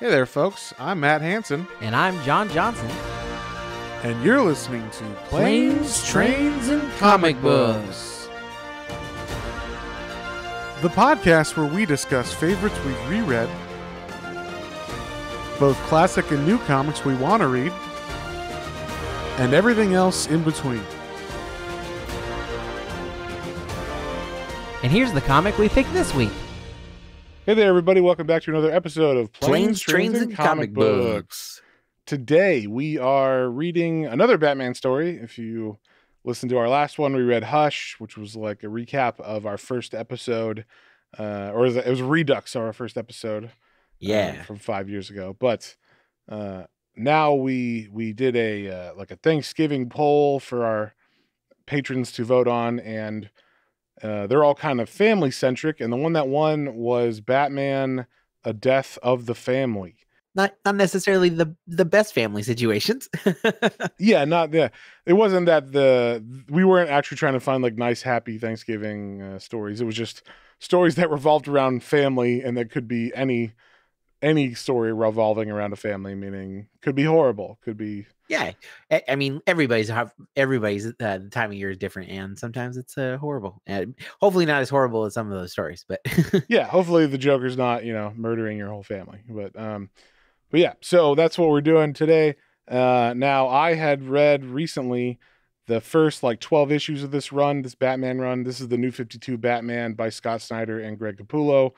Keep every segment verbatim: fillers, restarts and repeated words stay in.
Hey there, folks. I'm Matt Hansen. And I'm John Johnson. And you're listening to Planes, Trains, and Comic Books, the podcast where we discuss favorites we've reread, both classic and new comics we want to read, and everything else in between. And here's the comic we picked this week. Hey there, everybody. Welcome back to another episode of Planes, Planes Trains, and, and Comic, Comic Books. Books. Today, we are reading another Batman story. If you listened to our last one, we read Hush, which was like a recap of our first episode. Uh, or it was a redux of our first episode. Yeah. Uh, from five years ago. But uh, now we we did a uh, like a Thanksgiving poll for our patrons to vote on, and Uh, they're all kind of family-centric, and the one that won was Batman, A Death of the Family. Not, not necessarily the, the best family situations. yeah, not the. It wasn't that the we weren't actually trying to find like nice, happy Thanksgiving uh, stories. It was just stories that revolved around family, and that could be any any story revolving around a family. Meaning, could be horrible, could be. Yeah, I, I mean, everybody's everybody's uh, time of year is different, and sometimes it's uh, horrible. And hopefully not as horrible as some of those stories, but yeah, hopefully the Joker's not, you know, murdering your whole family. But um, but yeah, so that's what we're doing today. Uh, now I had read recently the first like twelve issues of this run, this Batman run. This is the New fifty-two Batman by Scott Snyder and Greg Capullo.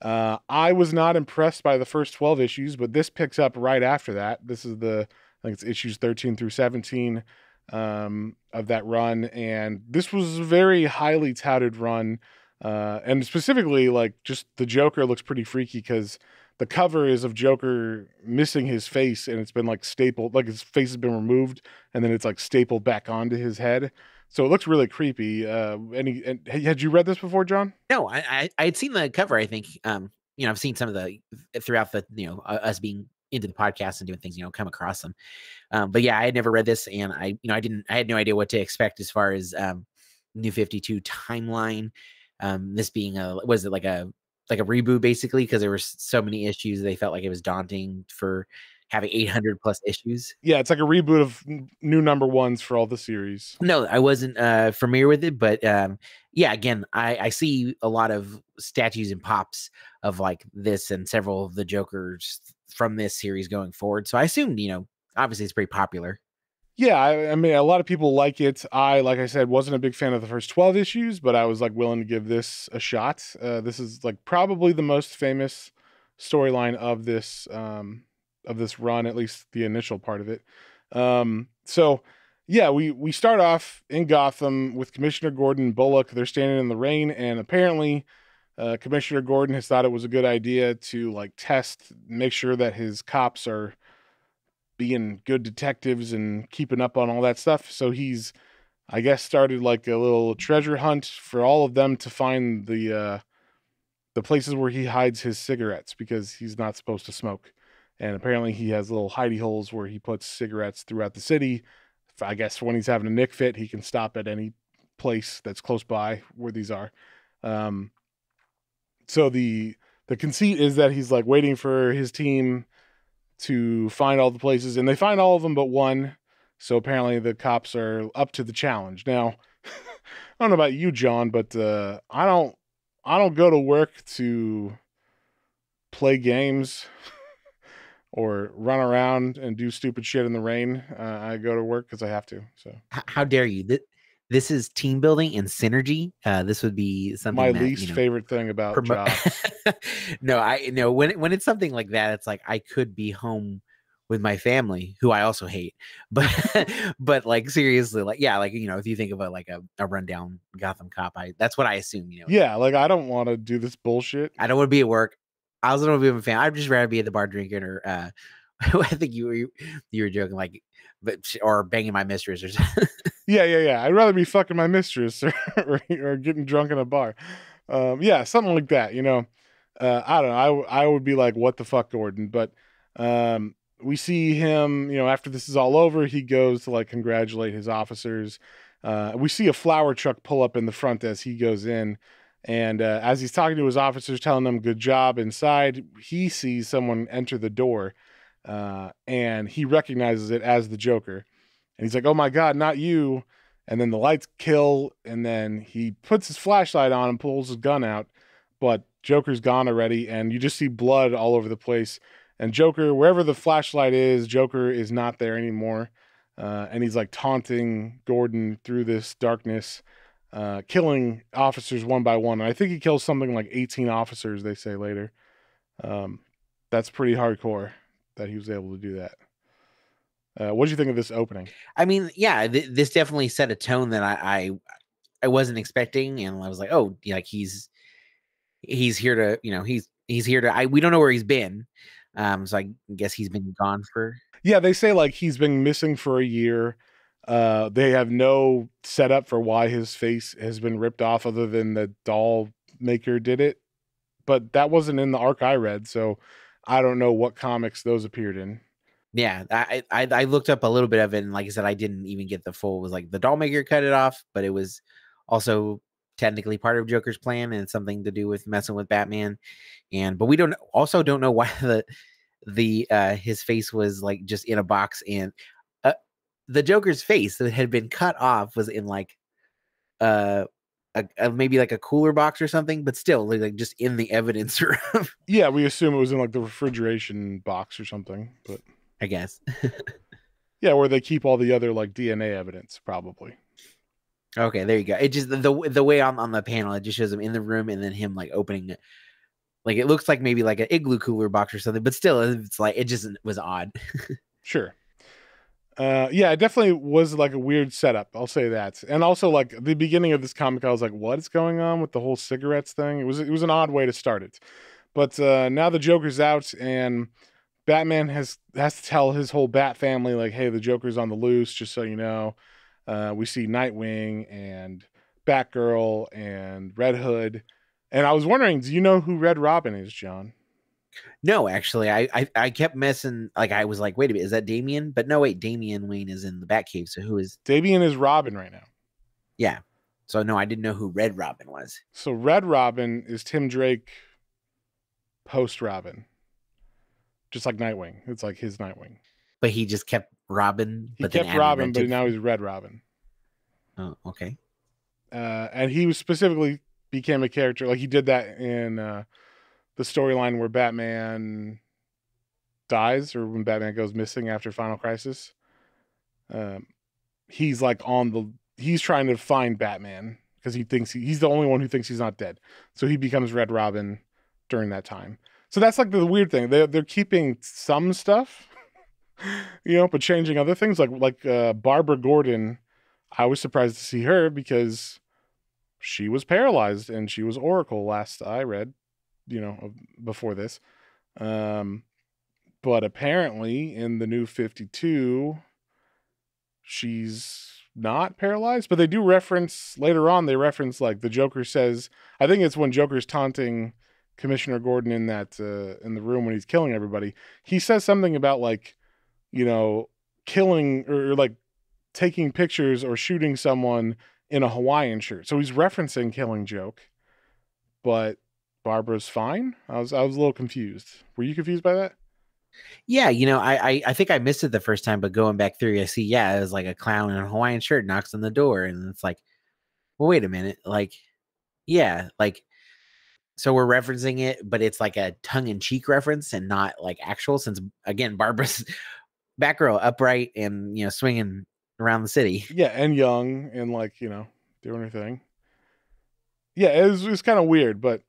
Uh, I was not impressed by the first twelve issues, but this picks up right after that. This is the I think it's issues thirteen through seventeen um, of that run. And this was a very highly touted run. Uh, and specifically, like, just the Joker looks pretty freaky because the cover is of Joker missing his face, and it's been, like, stapled. Like, his face has been removed, and then it's, like, stapled back onto his head. So it looks really creepy. Uh, any, and had you read this before, John? No, I, I, I had seen the cover, I think. Um, you know, I've seen some of the, throughout the, you know, us being into the podcast and doing things, you know, come across them. Um, but yeah, I had never read this, and I, you know, I didn't, I had no idea what to expect as far as um, New fifty-two timeline. Um, this being a, was it like a, like a reboot basically? Cause there were so many issues. They felt like it was daunting for having eight hundred plus issues. Yeah. It's like a reboot of new number ones for all the series. No, I wasn't uh, familiar with it, but um, yeah, again, I, I see a lot of statues and pops of like this and several of the Jokers from this series going forward. So I assumed, you know, obviously it's pretty popular. Yeah. I, I mean, a lot of people like it. I, like I said, wasn't a big fan of the first twelve issues, but I was like willing to give this a shot. Uh, this is like probably the most famous storyline of this, um, of this run, at least the initial part of it. Um, so yeah, we, we start off in Gotham with Commissioner Gordon and Bullock. They're standing in the rain, and apparently, Uh, Commissioner Gordon has thought it was a good idea to like test, make sure that his cops are being good detectives and keeping up on all that stuff. So he's, I guess, started like a little treasure hunt for all of them to find the, uh, the places where he hides his cigarettes, because he's not supposed to smoke. And apparently he has little hidey holes where he puts cigarettes throughout the city. I guess when he's having a nick fit, he can stop at any place that's close by where these are. Um, So the the conceit is that he's like waiting for his team to find all the places, and they find all of them but one. So apparently the cops are up to the challenge. Now, I don't know about you, John, but uh, I don't I don't go to work to play games or run around and do stupid shit in the rain. Uh, I go to work because I have to. So how dare you? Th- This is team building and synergy. Uh, this would be something my that, least you know, favorite thing about promote- jobs. No, I no when it, when it's something like that, it's like I could be home with my family, who I also hate. But but like seriously, like yeah, like you know, if you think of a like a, a rundown Gotham cop, I that's what I assume. You know, yeah, like I don't want to do this bullshit. I don't want to be at work. I also don't want to be with my family. I'd just rather be at the bar drinking, or uh, I think you were you were joking, like, but or banging my mistress or something. Yeah, yeah, yeah. I'd rather be fucking my mistress or, or, or getting drunk in a bar. Um, yeah, something like that, you know. Uh, I don't know. I, w- I would be like, what the fuck, Gordon? But um, we see him, you know, after this is all over, he goes to, like, congratulate his officers. Uh, we see a flower truck pull up in the front as he goes in. And uh, as he's talking to his officers, telling them good job inside, he sees someone enter the door uh, and he recognizes it as the Joker. And he's like, oh my God, not you. And then the lights kill. And then he puts his flashlight on and pulls his gun out. But Joker's gone already. And you just see blood all over the place. And Joker, wherever the flashlight is, Joker is not there anymore. Uh, and he's like taunting Gordon through this darkness. Uh, killing officers one by one. And I think he kills something like eighteen officers, they say later. Um, that's pretty hardcore that he was able to do that. Uh, what did you think of this opening? I mean, yeah, th- this definitely set a tone that I, I I wasn't expecting, and I was like, oh, like he's he's here to, you know, he's he's here to. I we don't know where he's been, um, so I guess he's been gone for. Yeah, they say like he's been missing for a year. Uh, they have no setup for why his face has been ripped off other than the Dollmaker did it. But that wasn't in the arc I read, so I don't know what comics those appeared in. Yeah, I, I I looked up a little bit of it, and like I said, I didn't even get the full. It was like the Dollmaker cut it off, but it was also technically part of Joker's plan and something to do with messing with Batman. And but we don't also don't know why the the uh, his face was like just in a box and. The Joker's face that had been cut off was in like uh, a, a maybe like a cooler box or something, but still like just in the evidence room. Yeah, we assume it was in like the refrigeration box or something, but I guess. Yeah, where they keep all the other like D N A evidence, probably. Okay, there you go. It just the the way on on the panel it just shows him in the room and then him like opening it. Like it looks like maybe like an igloo cooler box or something, but still it's like it just was odd. Sure. Uh, yeah, it definitely was like a weird setup. I'll say that. And also like the beginning of this comic, I was like, what is going on with the whole cigarettes thing? It was, it was an odd way to start it, but, uh, now the Joker's out and Batman has, has to tell his whole Bat family, like, hey, the Joker's on the loose, just so you know. Uh, we see Nightwing and Batgirl and Red Hood. And I was wondering, do you know who Red Robin is, John? No, actually, I, I I kept messing. Like I was like, wait a minute, is that Damian? But no, wait, Damian Wayne is in the Batcave. So who is Damian? Is Robin right now? Yeah. So no, I didn't know who Red Robin was. So Red Robin is Tim Drake post Robin, just like Nightwing. It's like his Nightwing. But he just kept Robin. He but kept then Robin, but now he's Red Robin. Oh, okay. Uh, and he was specifically became a character like he did that in. Uh, The storyline where Batman dies or when Batman goes missing after Final Crisis. Um, he's like on the, he's trying to find Batman because he thinks he, he's the only one who thinks he's not dead. So he becomes Red Robin during that time. So that's like the weird thing. They're, they're keeping some stuff, you know, but changing other things like, like uh, Barbara Gordon. I was surprised to see her because she was paralyzed and she was Oracle last I read. You know, before this. Um, but apparently in the New fifty-two, she's not paralyzed, but they do reference later on. They reference like the Joker says, I think it's when Joker's taunting Commissioner Gordon in that, uh, in the room when he's killing everybody, he says something about like, you know, killing or, or like taking pictures or shooting someone in a Hawaiian shirt. So he's referencing Killing Joke, but Barbara's fine. I was I was a little confused. Were you confused by that? Yeah, you know, I, I I think I missed it the first time, but going back through, I see, yeah, it was like a clown in a Hawaiian shirt knocks on the door, and it's like, well, wait a minute, like, yeah, like, so we're referencing it, but it's like a tongue-in-cheek reference and not like actual, since again, Barbara's Batgirl upright and you know swinging around the city. Yeah, and young and like you know doing her thing. Yeah, it was, it was kind of weird, but.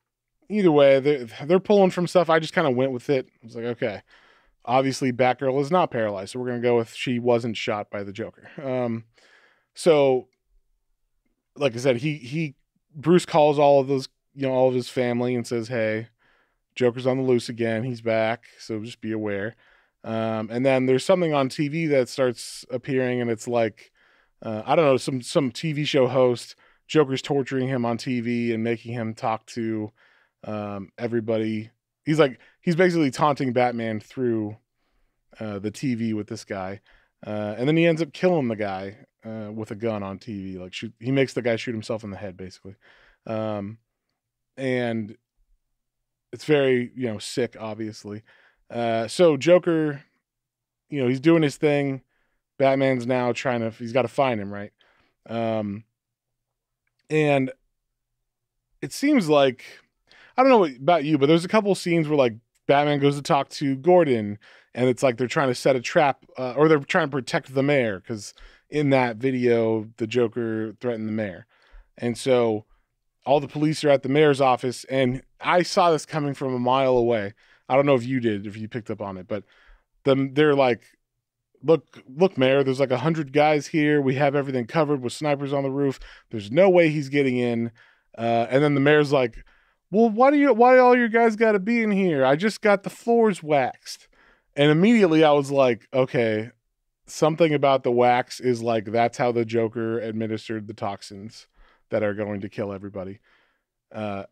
Either way, they're, they're pulling from stuff. I just kind of went with it. I was like, okay, obviously Batgirl is not paralyzed. So we're going to go with she wasn't shot by the Joker. Um, so like I said, he, he, Bruce calls all of those, you know, all of his family and says, hey, Joker's on the loose again. He's back. So just be aware. Um, and then there's something on T V that starts appearing and it's like, uh, I don't know, some, some T V show host. Joker's torturing him on T V and making him talk to, um everybody. He's like he's basically taunting Batman through uh the T V with this guy uh and then he ends up killing the guy uh with a gun on T V. Like shoot he makes the guy shoot himself in the head basically. Um and it's very, you know, sick, obviously. Uh, so Joker, you know, he's doing his thing. Batman's now trying to, he's got to find him, right? Um, and it seems like, I don't know what, about you, but there's a couple scenes where like Batman goes to talk to Gordon and it's like they're trying to set a trap uh, or they're trying to protect the mayor, because in that video, the Joker threatened the mayor. And so all the police are at the mayor's office, and I saw this coming from a mile away. I don't know if you did, if you picked up on it, but the, they're like, look, look, mayor, there's like a hundred guys here. We have everything covered with snipers on the roof. There's no way he's getting in. Uh, and then the mayor's like, well, why do you, why all your guys got to be in here? I just got the floors waxed. And immediately I was like, okay, something about the wax is like, that's how the Joker administered the toxins that are going to kill everybody. Uh,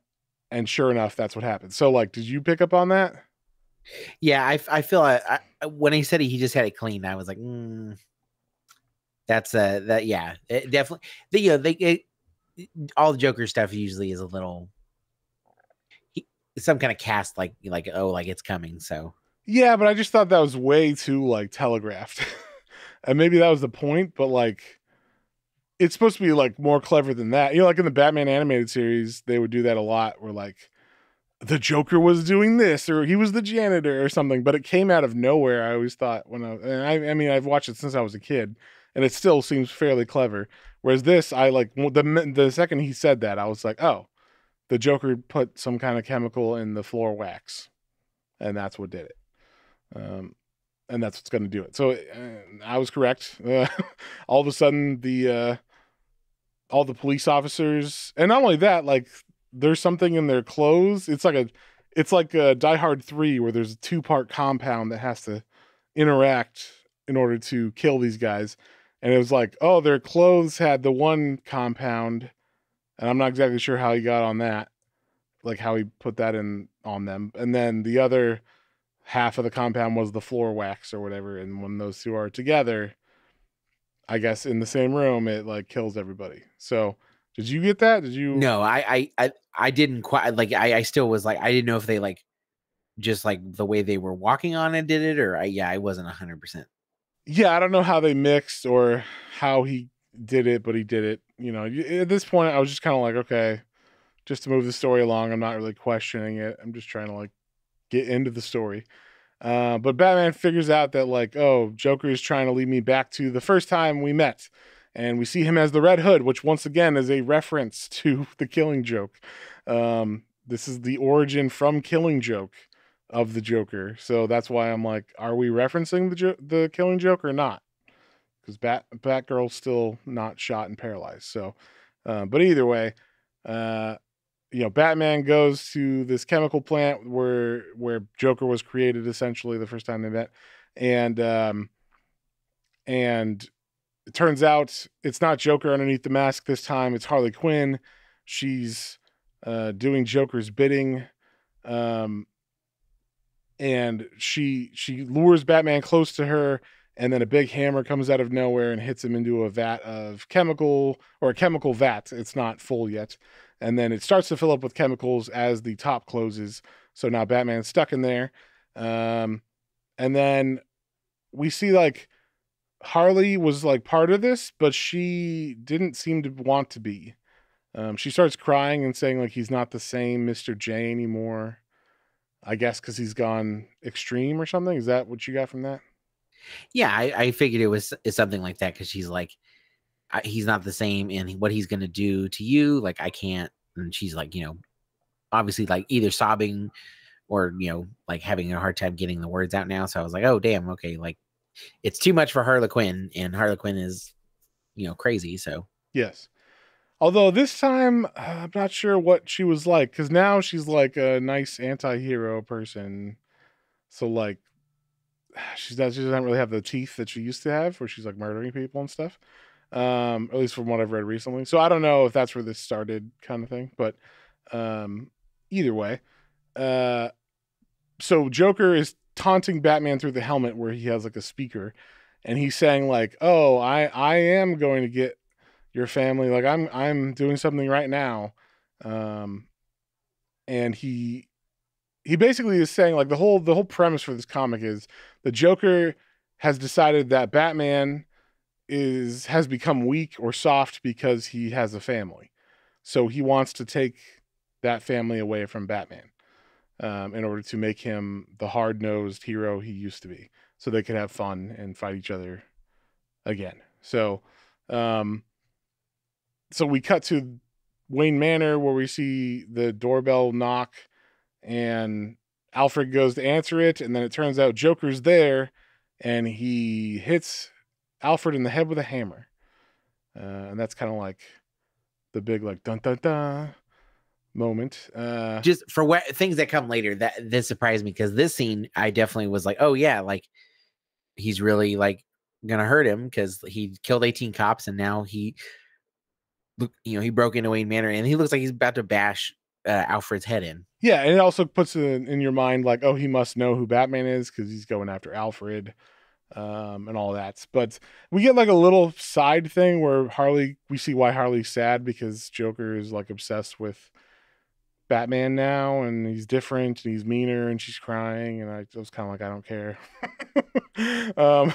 and sure enough, that's what happened. So like, did you pick up on that? Yeah, I, I feel I, I, when he said he, he just had it clean, I was like, mm, that's a, that. Yeah, it definitely. The, you know, they, it, all the Joker stuff usually is a little, he, some kind of cast, like, like, oh, like it's coming. So yeah, but I just thought that was way too like telegraphed and maybe that was the point, but like, it's supposed to be like more clever than that. You know, like in the Batman animated series, they would do that a lot where like the Joker was doing this or he was the janitor or something, but it came out of nowhere. I always thought when I, and I, I mean, I've watched it since I was a kid and it still seems fairly clever. Whereas this, I like the, the second he said that, I was like, oh, the Joker put some kind of chemical in the floor wax and that's what did it. Um, and that's what's going to do it. So uh, I was correct. Uh, all of a sudden the, uh, all the police officers, and not only that, like there's something in their clothes. It's like a, it's like a Die Hard three where there's a two part compound that has to interact in order to kill these guys. And it was like, oh, their clothes had the one compound, and I'm not exactly sure how he got on that, like how he put that in on them. And then the other half of the compound was the floor wax or whatever. And when those two are together, I guess in the same room, it like kills everybody. So did you get that? Did you? No, I, I, I, I didn't quite like, I, I still was like, I didn't know if they like, just like the way they were walking on it did it, or I, yeah, I wasn't a hundred percent. Yeah, I don't know how they mixed or how he did it, but he did it. You know, at this point, I was just kind of like, okay, just to move the story along, I'm not really questioning it. I'm just trying to like get into the story. Uh, but Batman figures out that like, oh, Joker is trying to lead me back to the first time we met. And we see him as the Red Hood, which once again is a reference to the Killing Joke. Um, this is the origin from Killing Joke of the Joker. So that's why I'm like, are we referencing the jo the Killing Joke or not? Because Bat Batgirl's still not shot and paralyzed. So, uh, but either way, uh, you know, Batman goes to this chemical plant where where Joker was created, essentially the first time they met, and um, and it turns out it's not Joker underneath the mask this time. It's Harley Quinn. She's uh, doing Joker's bidding. Um, And she she lures Batman close to her, and then a big hammer comes out of nowhere and hits him into a vat of chemical, or a chemical vat. It's not full yet. And then it starts to fill up with chemicals as the top closes. So now Batman's stuck in there. Um, and then we see like Harley was like part of this, but she didn't seem to want to be. Um, she starts crying and saying like he's not the same Mister J anymore. I guess because he's gone extreme or something. Is that what you got from that? Yeah, I, I figured it was something like that, because she's like, I, he's not the same, and what he's going to do to you, like, I can't. And she's like, you know, obviously, like, either sobbing or, you know, like, having a hard time getting the words out now. So I was like, oh, damn, okay, like, it's too much for Harley Quinn, and Harley Quinn is, you know, crazy, so. Yes. Although this time, uh, I'm not sure what she was like, because now she's like a nice anti-hero person. So like, she's not, she doesn't really have the teeth that she used to have, where she's like murdering people and stuff. Um, at least from what I've read recently. So I don't know if that's where this started, kind of thing. But um, either way, uh, so Joker is taunting Batman through the helmet, where he has like a speaker, and he's saying like, "Oh, I I am going to get your family, like I'm I'm doing something right now." Um and he he basically is saying, like, the whole the whole premise for this comic is the Joker has decided that Batman is has become weak or soft because he has a family, so he wants to take that family away from Batman um, in order to make him the hard-nosed hero he used to be, so they could have fun and fight each other again. So, um, so we cut to Wayne Manor, where we see the doorbell knock and Alfred goes to answer it. And then it turns out Joker's there, and he hits Alfred in the head with a hammer. Uh, and that's kind of like the big, like, dun, dun, dun moment. Uh, just for what things that come later, that this surprised me, because this scene, I definitely was like, oh yeah, like he's really like going to hurt him, because he killed eighteen cops, and now he, you know, he broke into Wayne Manor, and he looks like he's about to bash uh, Alfred's head in. Yeah, and it also puts in, in your mind, like, oh, he must know who Batman is because he's going after Alfred um, and all that. But we get like a little side thing where Harley, we see why Harley's sad, because Joker is like obsessed with Batman now, and he's different and he's meaner, and she's crying, and I, I was kind of like, I don't care. um,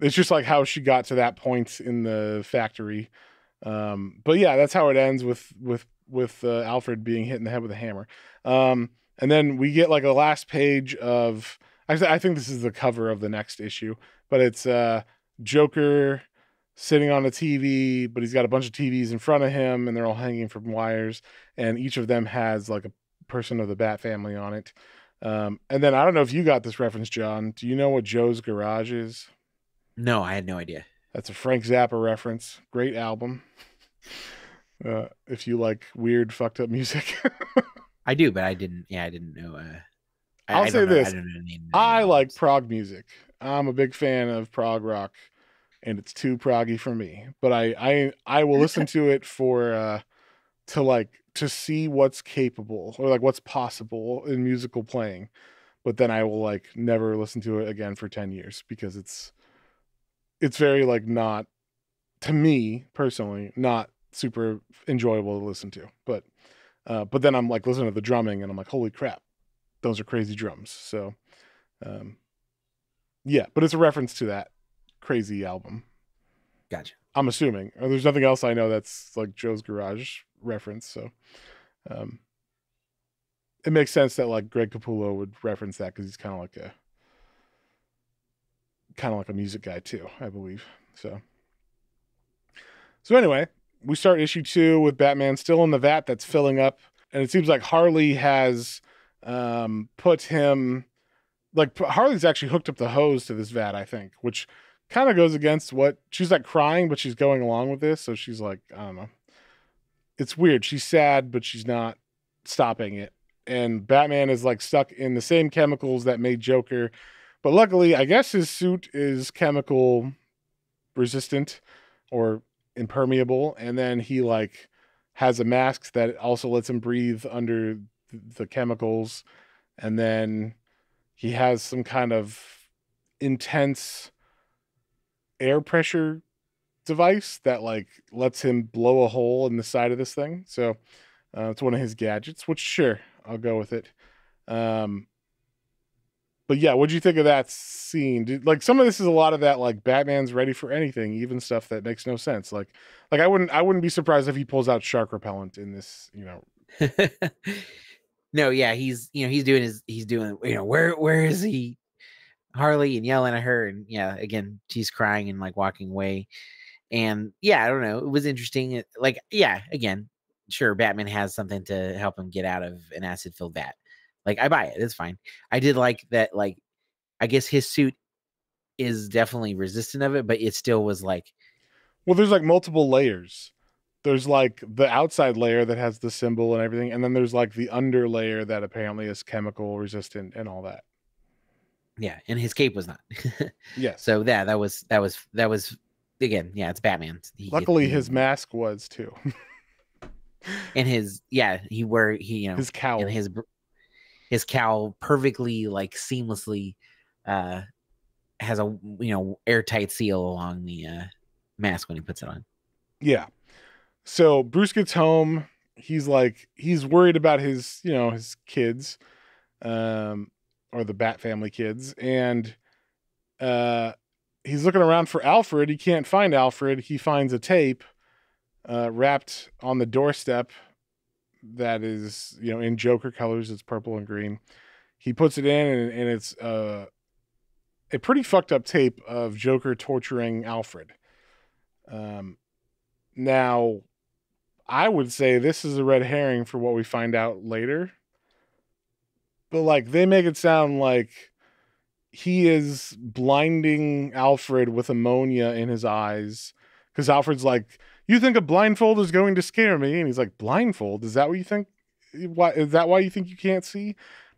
it's just like how she got to that point in the factory. Um, but yeah, that's how it ends with, with, with, uh, Alfred being hit in the head with a hammer. Um, and then we get like a last page of, actually, I think this is the cover of the next issue, but it's, uh, Joker sitting on a T V, but he's got a bunch of T Vs in front of him, and they're all hanging from wires, and each of them has like a person of the Bat family on it. Um, and then I don't know if you got this reference, John, do you know what Joe's Garage is? No, I had no idea. That's a Frank Zappa reference. Great album. Uh, if you like weird, fucked up music. I do, but I didn't. Yeah, I didn't know. Uh, I'll I, I say this. Know, I, don't know any, any I like prog music. I'm a big fan of prog rock, and it's too proggy for me. But I, I, I will listen to it for uh, to like to see what's capable, or like what's possible in musical playing. But then I will like never listen to it again for ten years, because it's. It's very like not, to me personally, not super enjoyable to listen to. But uh, but then I'm like listening to the drumming, and I'm like, holy crap, those are crazy drums. So um, yeah, but it's a reference to that crazy album. Gotcha. I'm assuming. Or there's nothing else I know that's like Joe's Garage reference. So um, it makes sense that like Greg Capullo would reference that, because he's kind of like a kind of like a music guy too, I believe. So, so anyway, we start issue two with Batman still in the vat that's filling up, and it seems like Harley has um, put him, like Harley's actually hooked up the hose to this vat, I think, which kind of goes against what she's like crying, but she's going along with this. So she's like, I don't know. It's weird. She's sad, but she's not stopping it. And Batman is like stuck in the same chemicals that made Joker. But luckily, I guess his suit is chemical resistant or impermeable. And then he like has a mask that also lets him breathe under the chemicals. And then he has some kind of intense air pressure device that like lets him blow a hole in the side of this thing. So uh, it's one of his gadgets, which sure, I'll go with it. Um, But yeah, what'd you think of that scene? Dude, like some of this is a lot of that, like Batman's ready for anything, even stuff that makes no sense. Like, like I wouldn't, I wouldn't be surprised if he pulls out shark repellent in this, you know. No, yeah, he's, you know, he's doing his, he's doing, you know, where, where is he? Harley, and yelling at her, and yeah, again, she's crying and like walking away, and yeah, I don't know, it was interesting. Like, yeah, again, sure, Batman has something to help him get out of an acid-filled vat. Like, I buy it. It's fine. I did like that. Like, I guess his suit is definitely resistant of it, but it still was like, well, there's like multiple layers. There's like the outside layer that has the symbol and everything. And then there's like the under layer that apparently is chemical resistant and all that. Yeah. And his cape was not. Yeah. So yeah, that was, that was, that was again. Yeah. It's Batman. He Luckily his mask was too. And his, yeah, he wore, he, you know, his cowl and his, his cowl perfectly, like seamlessly, uh, has a, you know, airtight seal along the uh, mask when he puts it on. Yeah. So Bruce gets home he's like, he's worried about his, you know, his kids, um, or the Bat family kids. And, uh, he's looking around for Alfred. He can't find Alfred. He finds a tape, uh, wrapped on the doorstep that is, you know, in Joker colors. It's purple and green. He puts it in, and, and it's, uh, a pretty fucked up tape of Joker torturing Alfred. Um, now I would say this is a red herring for what we find out later, but like they make it sound like he is blinding Alfred with ammonia in his eyes. Cause Alfred's like, you think a blindfold is going to scare me? And he's like, blindfold? Is that what you think? Why is that why you think you can't see?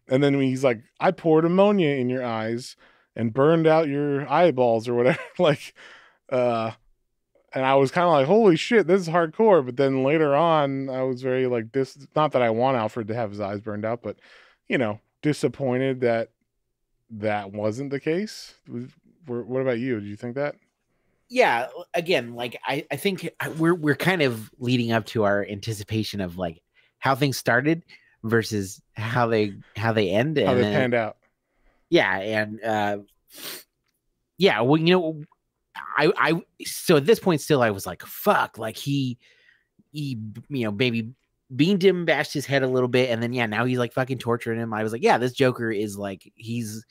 And then when he's like, I poured ammonia in your eyes and burned out your eyeballs or whatever. like, uh, And I was kind of like, holy shit, this is hardcore. But then later on, I was very like this. Not that I want Alfred to have his eyes burned out, but, you know, disappointed that that wasn't the case. What about you? Do you think that? Yeah. Again, like, I, I think we're, we're kind of leading up to our anticipation of like how things started versus how they, how they end. How and they then, panned out. Yeah. And uh, yeah, well, you know, I, I, so at this point still, I was like, fuck, like he, he, you know, maybe beamed him, bashed his head a little bit. And then, yeah, now he's like fucking torturing him. I was like, yeah, this Joker is like, he's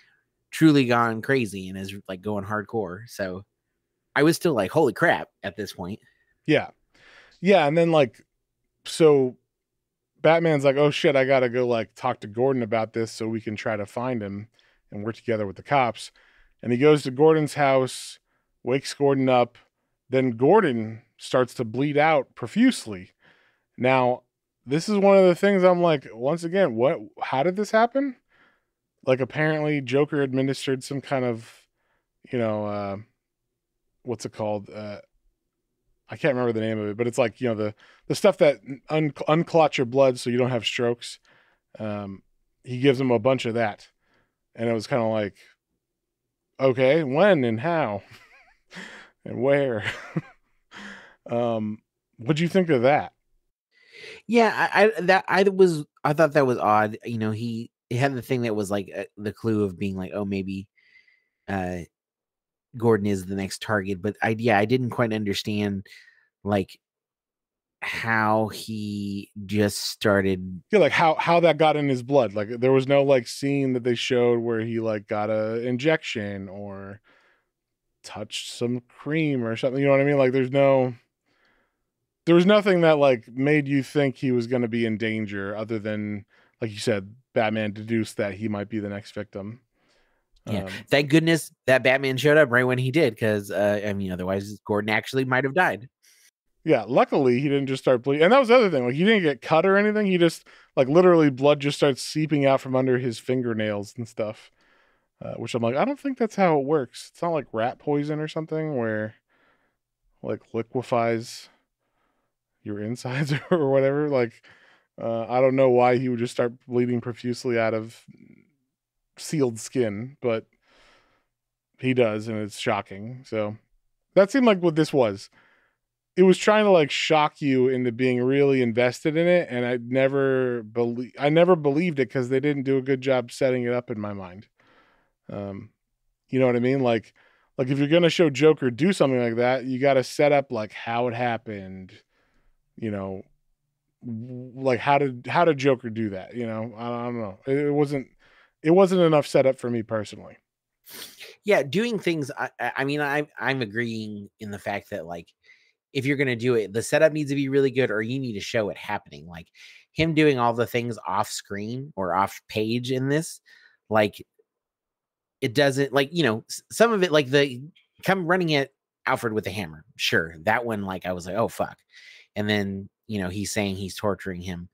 truly gone crazy and is like going hardcore. So I was still like, holy crap at this point. Yeah. Yeah. And then like, so Batman's like, oh shit, I got to go like talk to Gordon about this so we can try to find him and work together with the cops. And he goes to Gordon's house, wakes Gordon up, then Gordon starts to bleed out profusely. Now, this is one of the things I'm like, once again, what, how did this happen? Like, apparently Joker administered some kind of, you know, uh, what's it called? Uh, I can't remember the name of it, but it's like, you know, the, the stuff that un unclots your blood so you don't have strokes. Um, he gives him a bunch of that. And it was kind of like, okay, when and how? And where? um, what'd you think of that? Yeah, I, I that I was I thought that was odd. You know, he, he had the thing that was like uh, the clue of being like, oh, maybe uh, Gordon is the next target. But I yeah, I didn't quite understand like how he just started. Yeah, like how how that got in his blood. Like there was no like scene that they showed where he like got a injection or touched some cream or something, you know what I mean? Like there's no, there was nothing that like made you think he was going to be in danger other than, like you said, Batman deduced that he might be the next victim. Yeah. Um, Thank goodness that Batman showed up right when he did. Cause uh, I mean, otherwise Gordon actually might've died. Yeah. Luckily he didn't just start bleeding. And that was the other thing. Like he didn't get cut or anything. He just like literally blood just starts seeping out from under his fingernails and stuff. Uh, which I'm like, I don't think that's how it works. It's not like rat poison or something where like liquefies your insides or whatever. Like, uh, I don't know why he would just start bleeding profusely out of sealed skin, but he does. And it's shocking. So that seemed like what this was. It was trying to like shock you into being really invested in it. And I never believe, I never believed it because they didn't do a good job setting it up in my mind. Um, you know what I mean? Like, like if you're going to show Joker do something like that, you got to set up like how it happened, you know, like how did, how did Joker do that? You know, I, I don't know. It, it wasn't, it wasn't enough setup for me personally. Yeah. Doing things. I, I mean, I, I'm agreeing in the fact that like, if you're going to do it, the setup needs to be really good or you need to show it happening. Like him doing all the things off screen or off page in this, like, it doesn't like, you know, some of it, like the come running at Alfred with a hammer. Sure. That one, like I was like, oh fuck. And then, you know, he's saying he's torturing him.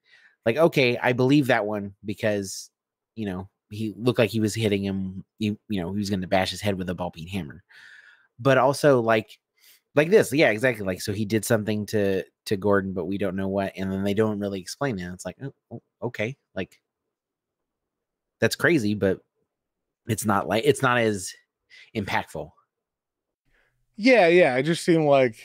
Like, okay, I believe that one because, you know, he looked like he was hitting him. You, you know, he was going to bash his head with a ball peen hammer, but also like, like this. Yeah, exactly. Like, so he did something to, to Gordon, but we don't know what, and then they don't really explain it. It's like, oh, okay. Like that's crazy, but it's not like it's not as impactful. Yeah. Yeah. It just seemed like,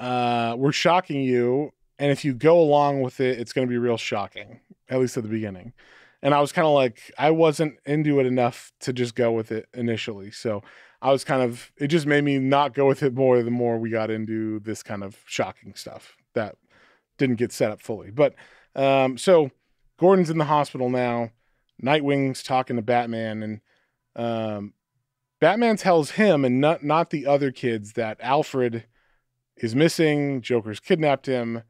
uh, we're shocking you And if you go along with it, it's going to be real shocking, at least at the beginning. And I was kind of like, I wasn't into it enough to just go with it initially. So I was kind of, it just made me not go with it more the more we got into this kind of shocking stuff that didn't get set up fully. But um, so Gordon's in the hospital now. Nightwing's talking to Batman, and um, Batman tells him and not, not the other kids that Alfred is missing. Joker's kidnapped him.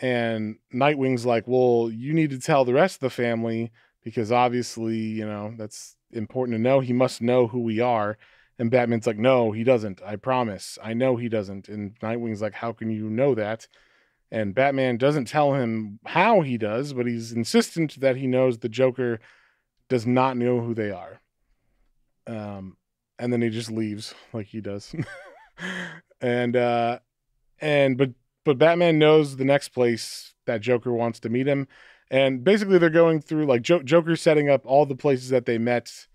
And Nightwing's like, well, you need to tell the rest of the family because obviously, you know, that's important to know. He must know who we are. And Batman's like, no, he doesn't. I promise. I know he doesn't. And Nightwing's like, how can you know that? And Batman doesn't tell him how he does, but he's insistent that he knows the Joker does not know who they are. Um, and then he just leaves like he does. and, uh, and, but, But Batman knows the next place that Joker wants to meet him. And basically they're going through, like, jo- Joker's setting up all the places that they met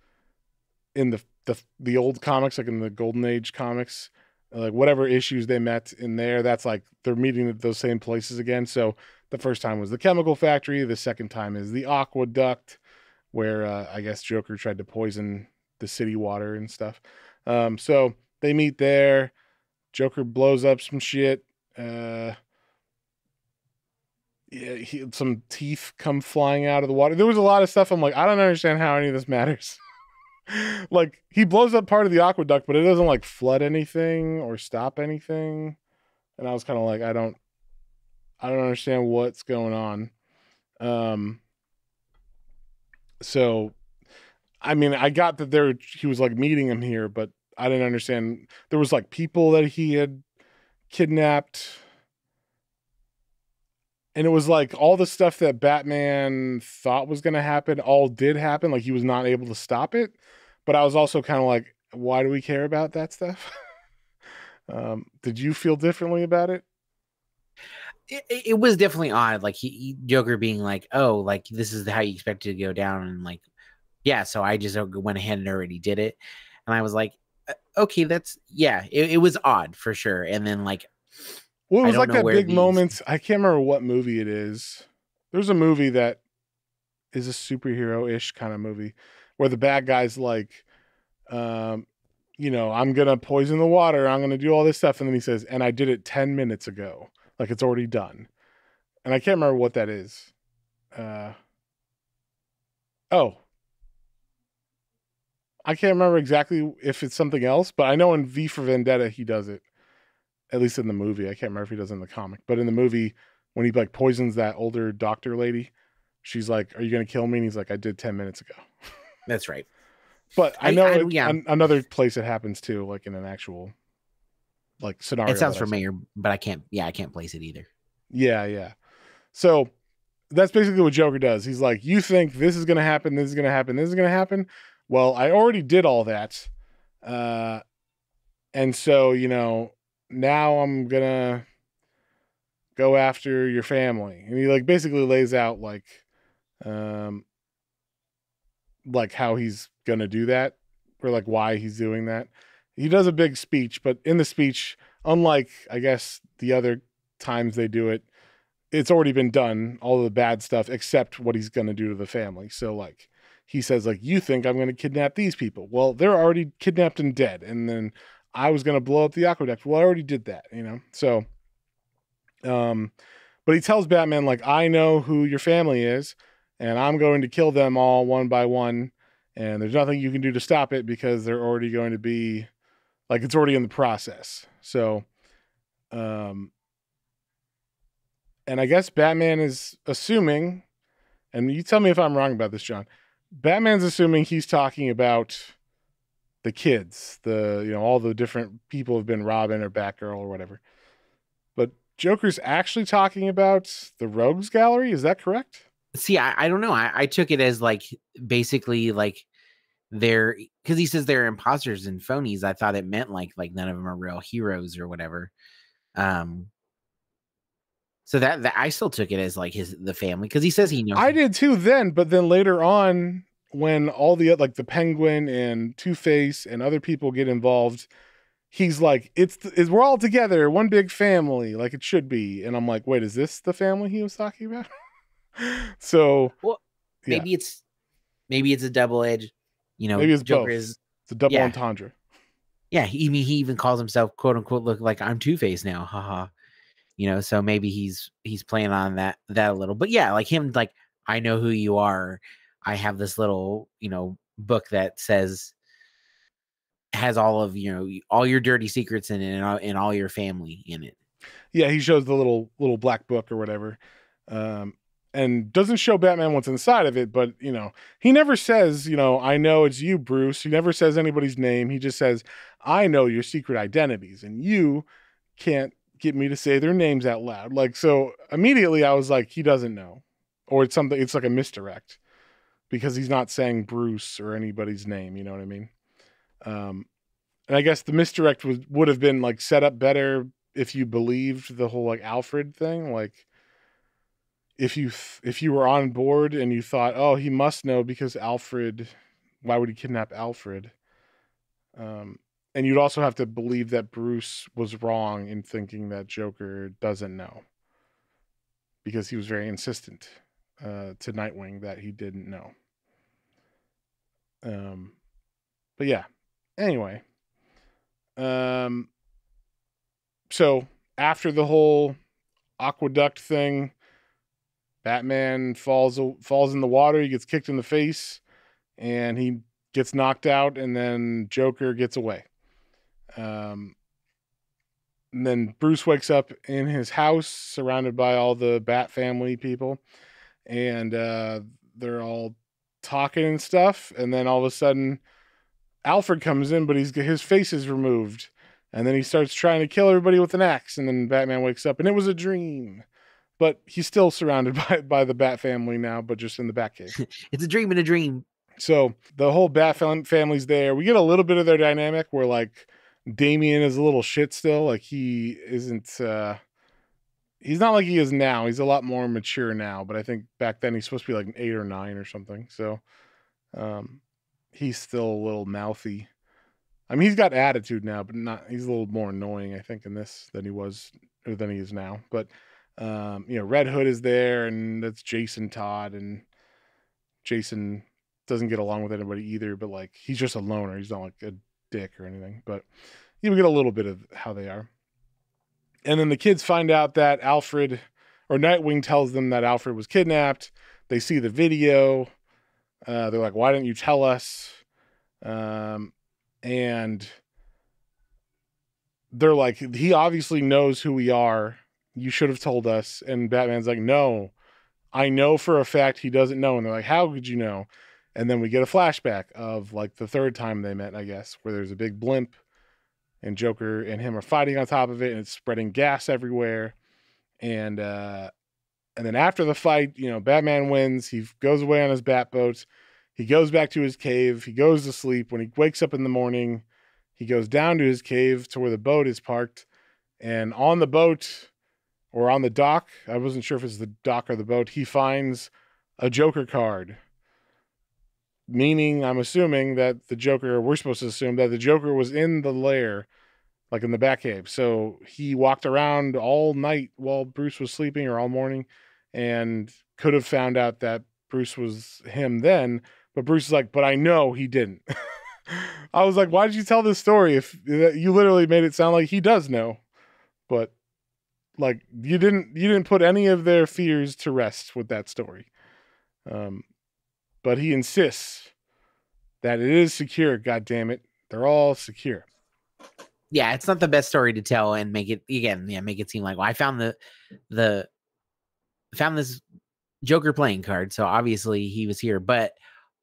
in the, the the old comics, like in the Golden Age comics, like whatever issues they met in there. That's like they're meeting at those same places again. So the first time was the chemical factory. The second time is the aqueduct where uh, I guess Joker tried to poison the city water and stuff. Um, so they meet there. Joker blows up some shit. Uh, yeah, he, some teeth come flying out of the water. There was a lot of stuff. I'm like, I don't understand how any of this matters. Like, he blows up part of the aqueduct, but it doesn't like flood anything or stop anything. And I was kind of like, I don't, I don't understand what's going on. Um, so, I mean, I got that there, he was like meeting him here, but I didn't understand. There was like people that he had kidnapped, and it was like all the stuff that Batman thought was going to happen all did happen. Like, he was not able to stop it, but I was also kind of like, why do we care about that stuff? Um did you feel differently about it? It, it was definitely odd, like he, he Joker being like, oh, like this is how you expect it to go down, and like, yeah, so I just went ahead and already did it. And I was like, okay, that's, yeah, it, it was odd for sure. And then like, well, it was like that big moments. I can't remember what movie it is. There's a movie that is a superhero-ish kind of movie where the bad guy's like, um, you know, I'm going to poison the water. I'm going to do all this stuff. And then he says, and I did it ten minutes ago. Like, it's already done. And I can't remember what that is. Uh, oh, I can't remember exactly if it's something else, but I know in V for Vendetta, he does it, at least in the movie. I can't remember if he does it in the comic, but in the movie, when he like poisons that older doctor lady, she's like, are you going to kill me? And he's like, I did ten minutes ago. That's right. But I, I know I, it, yeah. an, another place it happens too, like in an actual like scenario. It sounds familiar, but I can't, yeah, I can't place it either. Yeah. Yeah. So that's basically what Joker does. He's like, you think this is going to happen. This is going to happen. This is going to happen. Well, I already did all that. Uh, and so, you know, now I'm going to go after your family. And he like basically lays out like, um, like how he's going to do that, or like why he's doing that. He does a big speech, but in the speech, unlike, I guess, the other times they do it, it's already been done, all the bad stuff, except what he's going to do to the family. So like, he says, like, you think I'm going to kidnap these people. Well, they're already kidnapped and dead. And then I was going to blow up the aqueduct. Well, I already did that, you know? So, um, but he tells Batman, like, I know who your family is, and I'm going to kill them all one by one. And there's nothing you can do to stop it because they're already going to be, like, it's already in the process. So, um, and I guess Batman is assuming, and you tell me if I'm wrong about this, John, Batman's assuming he's talking about the kids, the, you know, all the different people who've been Robin or Batgirl or whatever. But Joker's actually talking about the Rogues Gallery. Is that correct? See, I, I don't know. I, I took it as like, basically like they're, cause he says they're imposters and phonies. I thought it meant like, like none of them are real heroes or whatever. Um, So that, that I still took it as like his the family, because he says he knows. I did too then, but then later on when all the like the Penguin and Two-Face and other people get involved, he's like, it's, it's we're all together, one big family, like it should be. And I'm like, wait, is this the family he was talking about? So, well, maybe yeah. it's maybe it's a double edged, you know. Maybe it's Joker both. Is, it's a double yeah. entendre. Yeah, he, he even calls himself "quote unquote" look like I'm Two-Face now, haha. You know, so maybe he's he's playing on that that a little. But yeah, like him, like I know who you are. I have this little, you know, book that says has all of you know all your dirty secrets in it and all, and all your family in it. Yeah, he shows the little little black book or whatever. Um, And doesn't show Batman what's inside of it, but, you know, he never says, you know, I know it's you, Bruce. He never says anybody's name. He just says, I know your secret identities, and you can't get me to say their names out loud. Like, so immediately I was like, he doesn't know. Or it's something, it's like a misdirect because he's not saying Bruce or anybody's name. You know what I mean? Um, and I guess the misdirect was, would have been, like, set up better if you believed the whole, like, Alfred thing. Like, If you if you were on board and you thought, oh, he must know because Alfred, why would he kidnap Alfred? Um, and you'd also have to believe that Bruce was wrong in thinking that Joker doesn't know, because he was very insistent uh, to Nightwing that he didn't know. Um, but yeah, anyway. Um, so after the whole aqueduct thing, Batman falls falls in the water. He gets kicked in the face, and he gets knocked out. And then Joker gets away. Um, and then Bruce wakes up in his house, surrounded by all the Bat family people, and uh, they're all talking and stuff. And then all of a sudden, Alfred comes in, but he's his face is removed, and then he starts trying to kill everybody with an axe. And then Batman wakes up, and it was a dream. But he's still surrounded by, by the Bat family now, but just in the Batcave. It's a dream in a dream. So the whole Bat family's there. We get a little bit of their dynamic where, like, Damian is a little shit still. Like, he isn't, uh, he's not like he is now. He's a lot more mature now. But I think back then he's supposed to be like an eight or nine or something. So um, he's still a little mouthy. I mean, he's got attitude now, but not, he's a little more annoying, I think, in this than he was, or than he is now. But, Um, you know, Red Hood is there, and that's Jason Todd, and Jason doesn't get along with anybody either, but, like, he's just a loner. He's not like a dick or anything, but you get a little bit of how they are. And then the kids find out that Alfred, or Nightwing tells them that Alfred was kidnapped. They see the video. Uh, they're like, why didn't you tell us? Um, and they're like, he obviously knows who we are. You should have told us. And Batman's like, no, I know for a fact he doesn't know. And they're like, how could you know? And then we get a flashback of, like, the third time they met, I guess, where there's a big blimp and Joker and him are fighting on top of it, and it's spreading gas everywhere. And, uh, and then after the fight, you know, Batman wins. He goes away on his bat boats. He goes back to his cave. He goes to sleep. When he wakes up in the morning, he goes down to his cave to where the boat is parked, and on the boat, or on the dock, I wasn't sure if it's the dock or the boat, he finds a Joker card. Meaning, I'm assuming that the Joker, we're supposed to assume that the Joker was in the lair, like in the Batcave. So he walked around all night while Bruce was sleeping, or all morning, and could have found out that Bruce was him then. But Bruce is like, but I know he didn't. I was like, why did you tell this story if you literally made it sound like he does know? But, like, you didn't you didn't put any of their fears to rest with that story. Um, but he insists that it is secure, goddammit. They're all secure. Yeah, it's not the best story to tell and make it, again, yeah, make it seem like, well, I found the the found this Joker playing card, so obviously he was here, but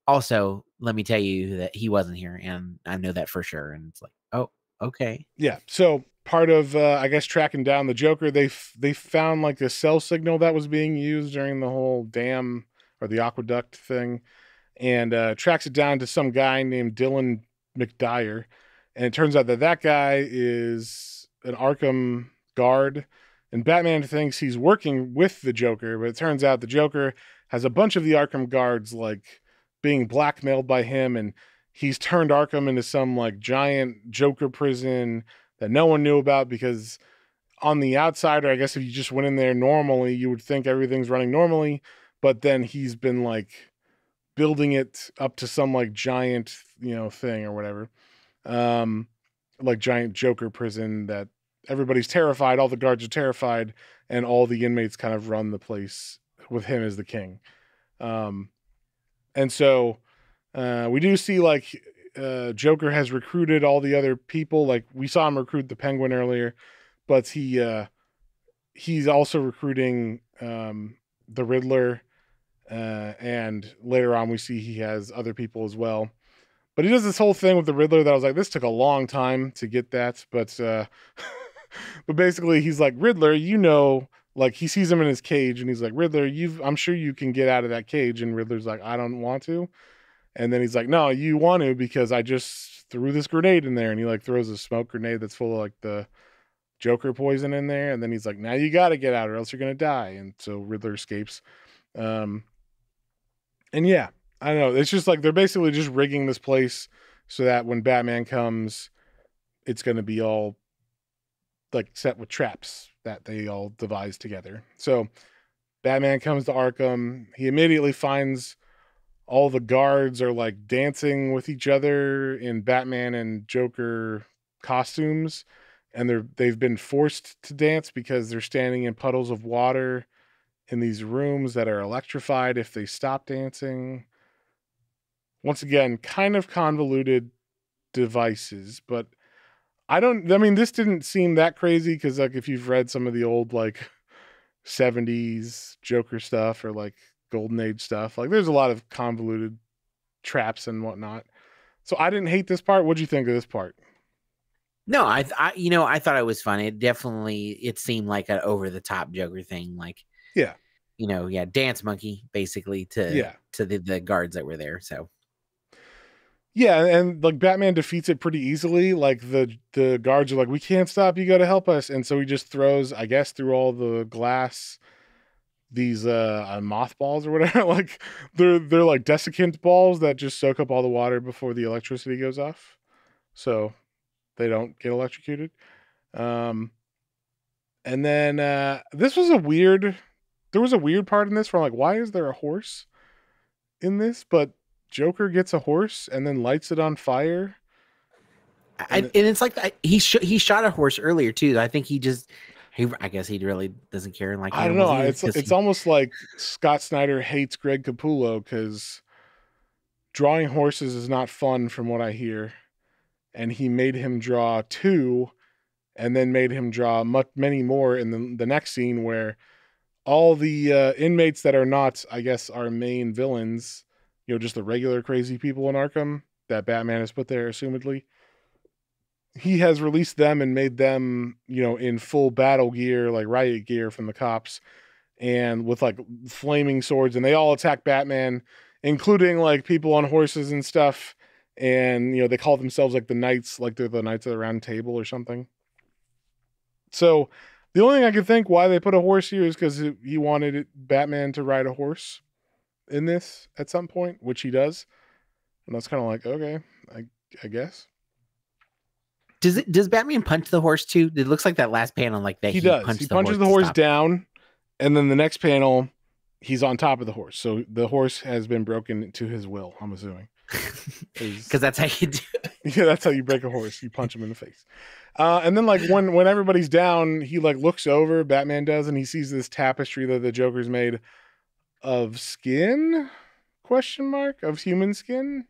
also let me tell you that he wasn't here, and I know that for sure. And it's like, oh, okay. Yeah, so part of, uh, I guess, tracking down the Joker, they f they found, like, a cell signal that was being used during the whole dam or the aqueduct thing, and uh, tracks it down to some guy named Dylan McDyer, and it turns out that that guy is an Arkham guard, and Batman thinks he's working with the Joker, but it turns out the Joker has a bunch of the Arkham guards, like, being blackmailed by him, and he's turned Arkham into some, like, giant Joker prison that no one knew about, because on the outsider, I guess if you just went in there normally, you would think everything's running normally, but then he's been like building it up to some like giant, you know, thing or whatever. Um, like giant Joker prison that everybody's terrified. All the guards are terrified and all the inmates kind of run the place with him as the king. Um, and so, uh, we do see like, uh, Joker has recruited all the other people. Like we saw him recruit the Penguin earlier, but he, uh, he's also recruiting, um, the Riddler. Uh, and later on we see he has other people as well, but he does this whole thing with the Riddler that I was like, this took a long time to get that. But, uh, but basically he's like, Riddler, you know, like he sees him in his cage and he's like, Riddler, you've, I'm sure you can get out of that cage. And Riddler's like, I don't want to. And then he's like, no, you want to, because I just threw this grenade in there. And he like throws a smoke grenade that's full of like the Joker poison in there. And then he's like, now you got to get out or else you're going to die. And so Riddler escapes. Um, and yeah, I don't know. It's just like, they're basically just rigging this place so that when Batman comes, it's going to be all like set with traps that they all devise together. So Batman comes to Arkham. He immediately finds all the guards are like dancing with each other in Batman and Joker costumes. And they're, they've been forced to dance because they're standing in puddles of water in these rooms that are electrified if they stop dancing. Once again, kind of convoluted devices, but I don't, I mean, this didn't seem that crazy. 'Cause like, if you've read some of the old, like seventies Joker stuff or like Golden Age stuff, like there's a lot of convoluted traps and whatnot. So I didn't hate this part. What'd you think of this part? No, I, I, you know, I thought it was fun. It definitely, it seemed like an over the top Joker thing. Like, yeah, you know, yeah. Dance monkey basically to, yeah. to the, the guards that were there. So. Yeah. And like Batman defeats it pretty easily. Like the, the guards are like, we can't stop. You got to help us. And so he just throws, I guess, through all the glass, these, uh, uh mothballs or whatever. Like they're, they're like desiccant balls that just soak up all the water before the electricity goes off. So they don't get electrocuted. Um, and then uh, this was a weird, there was a weird part in this where I'm like, why is there a horse in this? But Joker gets a horse and then lights it on fire. And, I, it, and it's like, I, he, sh he shot a horse earlier too. I think he just, he, I guess he really doesn't care. Like I don't know. It's, it's he... almost like Scott Snyder hates Greg Capullo because drawing horses is not fun from what I hear. And he made him draw two and then made him draw much, many more in the, the next scene where all the uh, inmates that are not, I guess, our main villains, you know, just the regular crazy people in Arkham that Batman has put there, assumedly. He has released them and made them, you know, in full battle gear, like riot gear from the cops and with like flaming swords. And they all attack Batman, including like people on horses and stuff. And, you know, they call themselves like the Knights, like they're the Knights of the Round Table or something. So the only thing I could think why they put a horse here is because he wanted it, Batman to ride a horse in this at some point, which he does. And that's kind of like, okay, I, I guess. Does it, does Batman punch the horse too? It looks like that last panel, like that. He, he does. Punched he punches the horse, the horse down. And then the next panel, he's on top of the horse. So the horse has been broken to his will, I'm assuming. Because that's how you do it. Yeah, that's how you break a horse. You punch him in the face. Uh, and then like when, when everybody's down, he like looks over, Batman does, and he sees this tapestry that the Joker's made of skin, question mark, of human skin.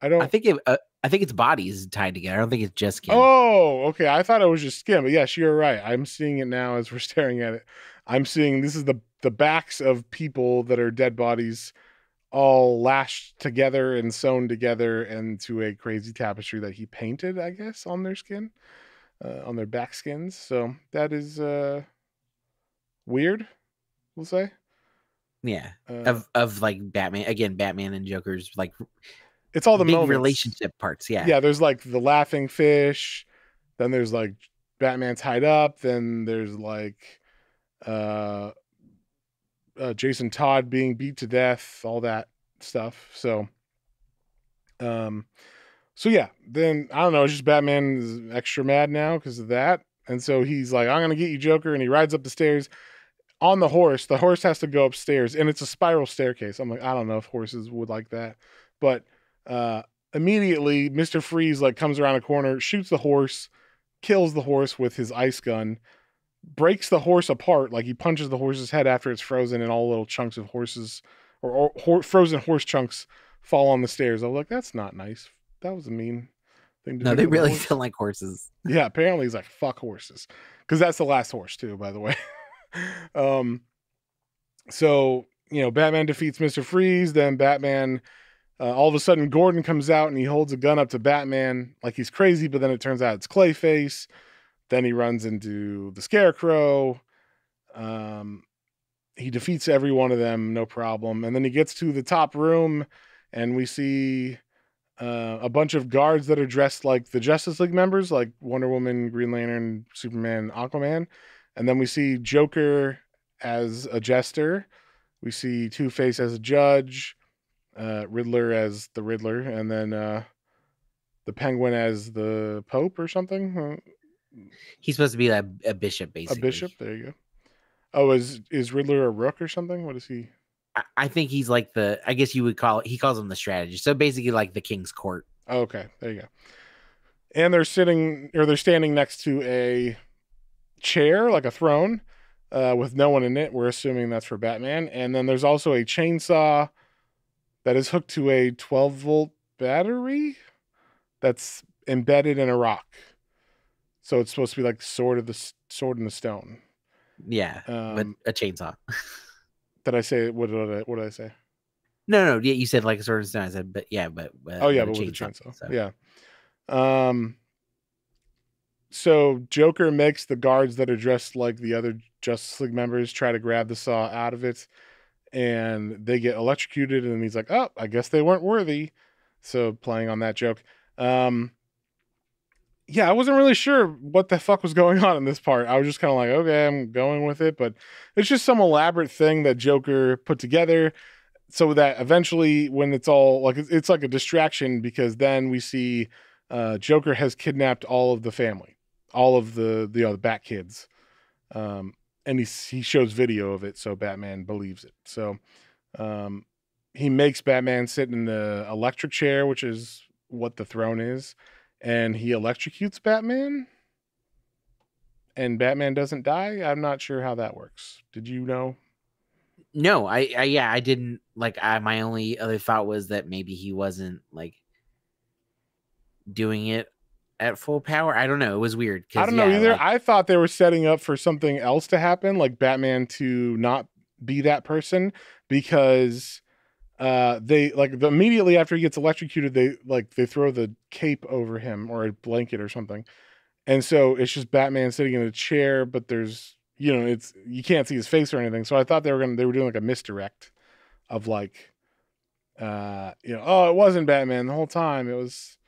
I don't I think it uh, I think it's bodies tied together. I don't think it's just skin. Oh, okay. I thought it was just skin, but yes, you're right. I'm seeing it now as we're staring at it. I'm seeing this is the the backs of people that are dead bodies all lashed together and sewn together into a crazy tapestry that he painted, I guess, on their skin, uh, on their back skins. So that is uh, weird, we'll say. Yeah, uh, of of like Batman again, Batman and Joker's like it's all the big relationship parts. Yeah, yeah. There's like the laughing fish, then there's like Batman tied up, then there's like. Uh, Uh, Jason Todd being beat to death, all that stuff. So, um, So yeah, then I don't know. It's just Batman is extra mad now because of that, and so he's like, "I'm gonna get you, Joker," and he rides up the stairs on the horse. The horse has to go upstairs, and it's a spiral staircase. I'm like, I don't know if horses would like that, but uh, immediately Mister Freeze like comes around a corner, shoots the horse, kills the horse with his ice gun, breaks the horse apart. Like he punches the horse's head after it's frozen, and all little chunks of horses or, or ho frozen horse chunks fall on the stairs. I'm like, that's not nice. That was a mean thing to no, do. No, they really horse. Feel like horses. Yeah, apparently he's like, fuck horses, because that's the last horse too, by the way. Um, so, you know, Batman defeats Mister Freeze. Then Batman, uh, all of a sudden Gordon comes out and he holds a gun up to Batman like he's crazy, but then it turns out it's Clayface. Then he runs into the Scarecrow. Um, he defeats every one of them, no problem. And then he gets to the top room and we see uh, a bunch of guards that are dressed like the Justice League members, like Wonder Woman, Green Lantern, Superman, Aquaman. And then we see Joker as a jester. We see Two-Face as a judge, uh, Riddler as the Riddler, and then uh, the Penguin as the Pope or something. He's supposed to be like a bishop, basically. A bishop, there you go. Oh, is is Riddler a rook or something? What is he? I, I think he's like the, I guess you would call it, he calls him the strategist. So basically like the King's Court. Oh, okay, there you go. And they're sitting, or they're standing next to a chair, like a throne, uh with no one in it. We're assuming that's for Batman. And then there's also a chainsaw that is hooked to a twelve volt battery that's embedded in a rock, so it's supposed to be like sword of the sword in the stone. Yeah, um, but a chainsaw. Did I say what did I, what did I say? No no, yeah, you said like a sword in stone. I said but yeah, but uh, oh yeah, but with a chainsaw, so. Yeah. um So Joker makes the guards that are dressed like the other Justice League members try to grab the saw out of it, and they get electrocuted. And he's like, "Oh, I guess they weren't worthy." So playing on that joke. Um, yeah, I wasn't really sure what the fuck was going on in this part. I was just kind of like, okay, I'm going with it, but it's just some elaborate thing that Joker put together so that eventually, when it's all like, it's like a distraction, because then we see uh, Joker has kidnapped all of the family. all of the, the, you know, the Bat kids. Um, and he, he shows video of it. So Batman believes it. So, um, he makes Batman sit in the electric chair, which is what the throne is. And he electrocutes Batman, and Batman doesn't die. I'm not sure how that works. Did you know? No, I, I yeah, I didn't like, I, my only other thought was that maybe he wasn't like doing it at full power. I don't know. It was weird. I don't yeah, know either. Like, I thought they were setting up for something else to happen, like Batman to not be that person, because uh, they like the, immediately after he gets electrocuted, they like they throw the cape over him or a blanket or something, and so it's just Batman sitting in a chair. But there's you know it's you can't see his face or anything. So I thought they were gonna they were doing like a misdirect of like uh, you know oh, it wasn't Batman the whole time. It was.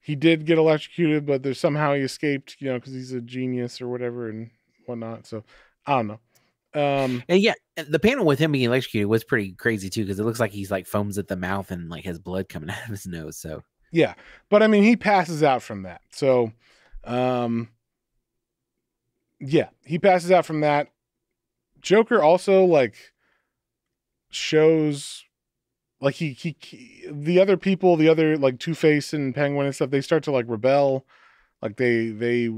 He did get electrocuted, but there's somehow he escaped, you know, because he's a genius or whatever and whatnot. So I don't know. Um, and yeah, the panel with him being electrocuted was pretty crazy too, because it looks like he's like foams at the mouth and like has blood coming out of his nose. So yeah, but I mean, he passes out from that. So um, yeah, he passes out from that. Joker also like shows. Like he, he, he, the other people, the other like Two-Face and Penguin and stuff, they start to like rebel, like they they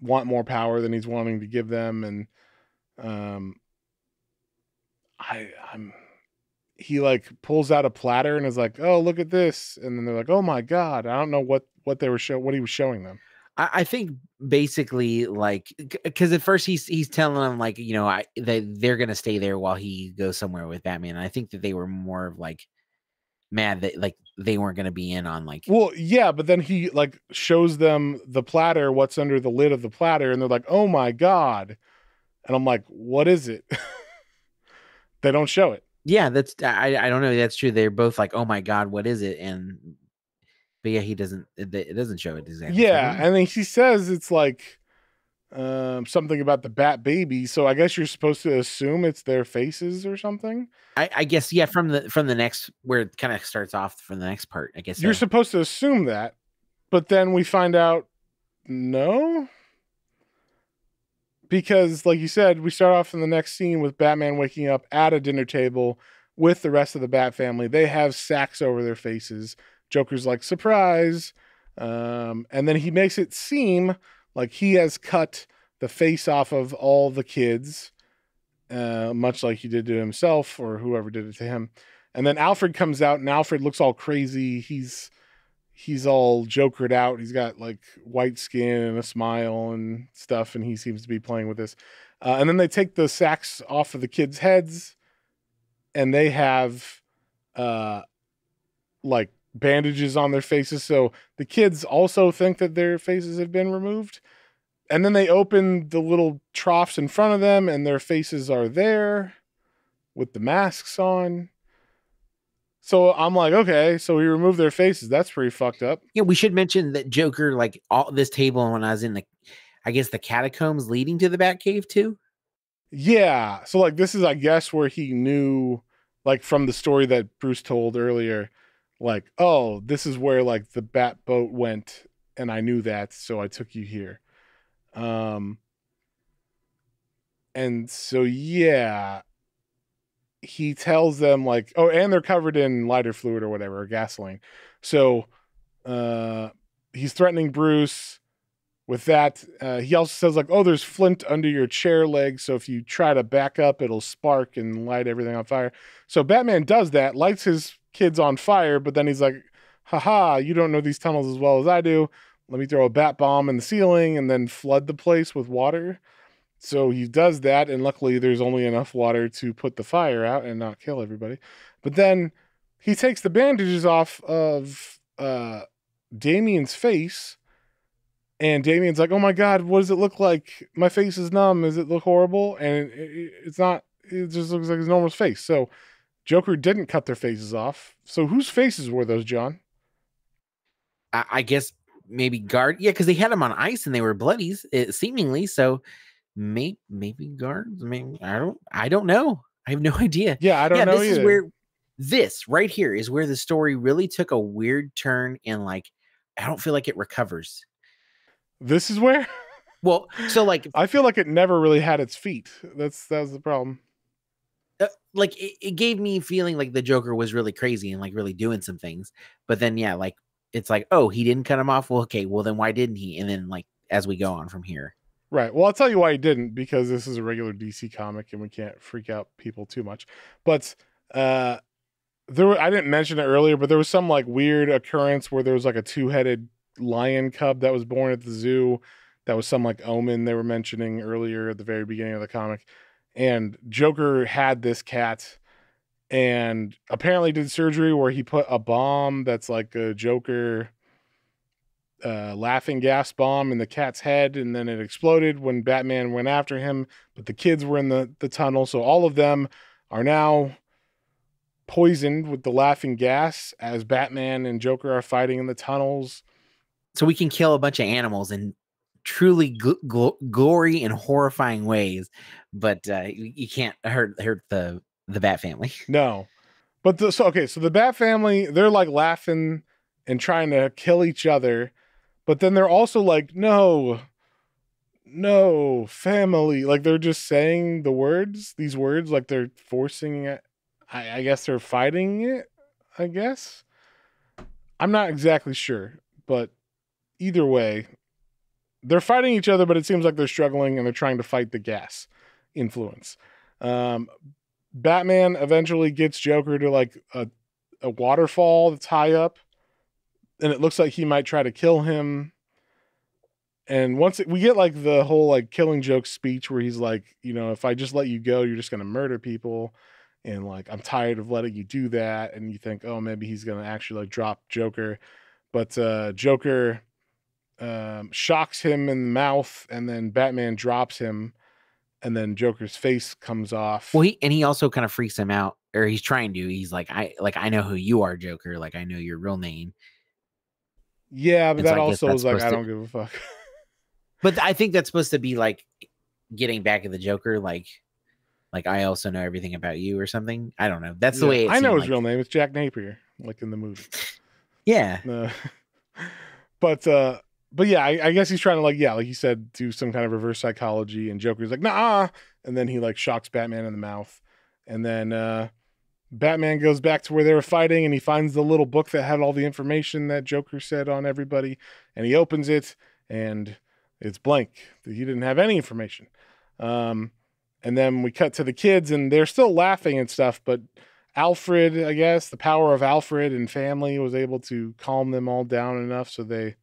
want more power than he's wanting to give them, and um, I I'm he like pulls out a platter and is like, oh, look at this, and then they're like, oh my god, I don't know what what they were show what he was showing them. I, I think basically like because at first he's he's telling them like you know I they they're gonna stay there while he goes somewhere with Batman. And I think that they were more of like mad that like they weren't going to be in on like well yeah, but then he like shows them the platter, what's under the lid of the platter, and they're like, oh my god, and I'm like, what is it? They don't show it. Yeah, that's I, I don't know, that's true. They're both like, oh my god, what is it? And but yeah, he doesn't it, it doesn't show it exactly. Yeah, and then he says it's like Um, something about the Bat Baby, so I guess you're supposed to assume it's their faces or something. I, I guess yeah. From the from the next where it kind of starts off from the next part, I guess you're so. supposed to assume that, But then we find out, no. Because, like you said, we start off in the next scene with Batman waking up at a dinner table with the rest of the Bat family. They have sacks over their faces. Joker's like, surprise. Um, and then he makes it seem like he has cut the face off of all the kids, uh, much like he did to himself or whoever did it to him. And then Alfred comes out, and Alfred looks all crazy. He's he's all Jokered out. He's got like white skin and a smile and stuff, and he seems to be playing with this. Uh, and then they take the sacks off of the kids' heads, and they have uh, like bandages on their faces. So the kids also think that their faces have been removed. And then they open the little troughs in front of them, and their faces are there with the masks on. So I'm like, okay, so we removed their faces. That's pretty fucked up. Yeah, we should mention that Joker, like, all this table when I was in the, I guess, the catacombs leading to the Batcave too? Yeah. So, like, this is, I guess, where he knew, like, from the story that Bruce told earlier, like, oh, this is where, like, the Bat boat went, and I knew that, so I took you here. Um, and so, yeah. He tells them, like, oh, and they're covered in lighter fluid or whatever, or gasoline. So uh, he's threatening Bruce with that. Uh, he also says, like, oh, there's flint under your chair leg, so if you try to back up, it'll spark and light everything on fire. So Batman does that, lights his kids on fire, but then he's like, haha, you don't know these tunnels as well as I do. Let me throw a bat bomb in the ceiling and then flood the place with water. So he does that, and luckily there's only enough water to put the fire out and not kill everybody. But then he takes the bandages off of uh, Damian's face, and Damian's like, oh my God, what does it look like? My face is numb. Does it look horrible? And it, it's not, it just looks like his normal face. So Joker didn't cut their faces off. So whose faces were those, John? I, I guess maybe guard. Yeah, because they had him on ice and they were bloodies, it, seemingly, so... Maybe, maybe guards. I mean, I don't, I don't know. I have no idea. Yeah, I don't yeah, know. This either. Is where this right here is where the story really took a weird turn, and like, I don't feel like it recovers. This is where. Well, so like, I feel like it never really had its feet. That's that was the problem. Uh, like, it, it gave me feeling like the Joker was really crazy and like really doing some things, but then yeah, like it's like, oh, he didn't cut him off. Well, okay, well then why didn't he? And then like as we go on from here. Right. Well, I'll tell you why he didn't, because this is a regular D C comic and we can't freak out people too much. But uh, there were, I didn't mention it earlier, but there was some like weird occurrence where there was like a two-headed lion cub that was born at the zoo. That was some like omen they were mentioning earlier at the very beginning of the comic. And Joker had this cat and apparently did surgery where he put a bomb that's like a Joker... Uh, laughing gas bomb in the cat's head, and then it exploded when Batman went after him, but the kids were in the, the tunnel, so all of them are now poisoned with the laughing gas as Batman and Joker are fighting in the tunnels. So we can kill a bunch of animals in truly gl gl glory and horrifying ways, but uh, you, you can't hurt hurt the, the Bat family. No. But the, so okay, so the Bat family, they're like laughing and trying to kill each other. But then they're also like, no, no, family. Like, they're just saying the words, these words, like they're forcing it. I, I guess they're fighting it, I guess. I'm not exactly sure. But either way, they're fighting each other, but it seems like they're struggling and they're trying to fight the gas influence. Um, Batman eventually gets Joker to, like, a, a waterfall that's high up. And it looks like he might try to kill him. And once it, we get like the whole like Killing Joke speech where he's like, you know, if I just let you go, you're just going to murder people. And like, I'm tired of letting you do that. And you think, oh, maybe he's going to actually like drop Joker. But uh, Joker um, shocks him in the mouth, and then Batman drops him. And then Joker's face comes off. Well, he, and he also kind of freaks him out, or he's trying to. He's like, I like, I know who you are, Joker. Like, I know your real name. Yeah, but and that so also was like, I don't to... give a fuck. But I think that's supposed to be like getting back at the Joker, like, like I also know everything about you or something. I don't know. That's the yeah, way it I know his like... real name. It's Jack Napier, like in the movie. Yeah. Uh, But uh, but yeah, I, I guess he's trying to, like, yeah, like you said, do some kind of reverse psychology. And Joker's like, nah. And then he, like, shocks Batman in the mouth. And then uh, Batman goes back to where they were fighting, and he finds the little book that had all the information that Joker said on everybody. And he opens it, and it's blank. He didn't have any information. Um, and then we cut to the kids, and they're still laughing and stuff, but Alfred, I guess, the power of Alfred and family was able to calm them all down enough so they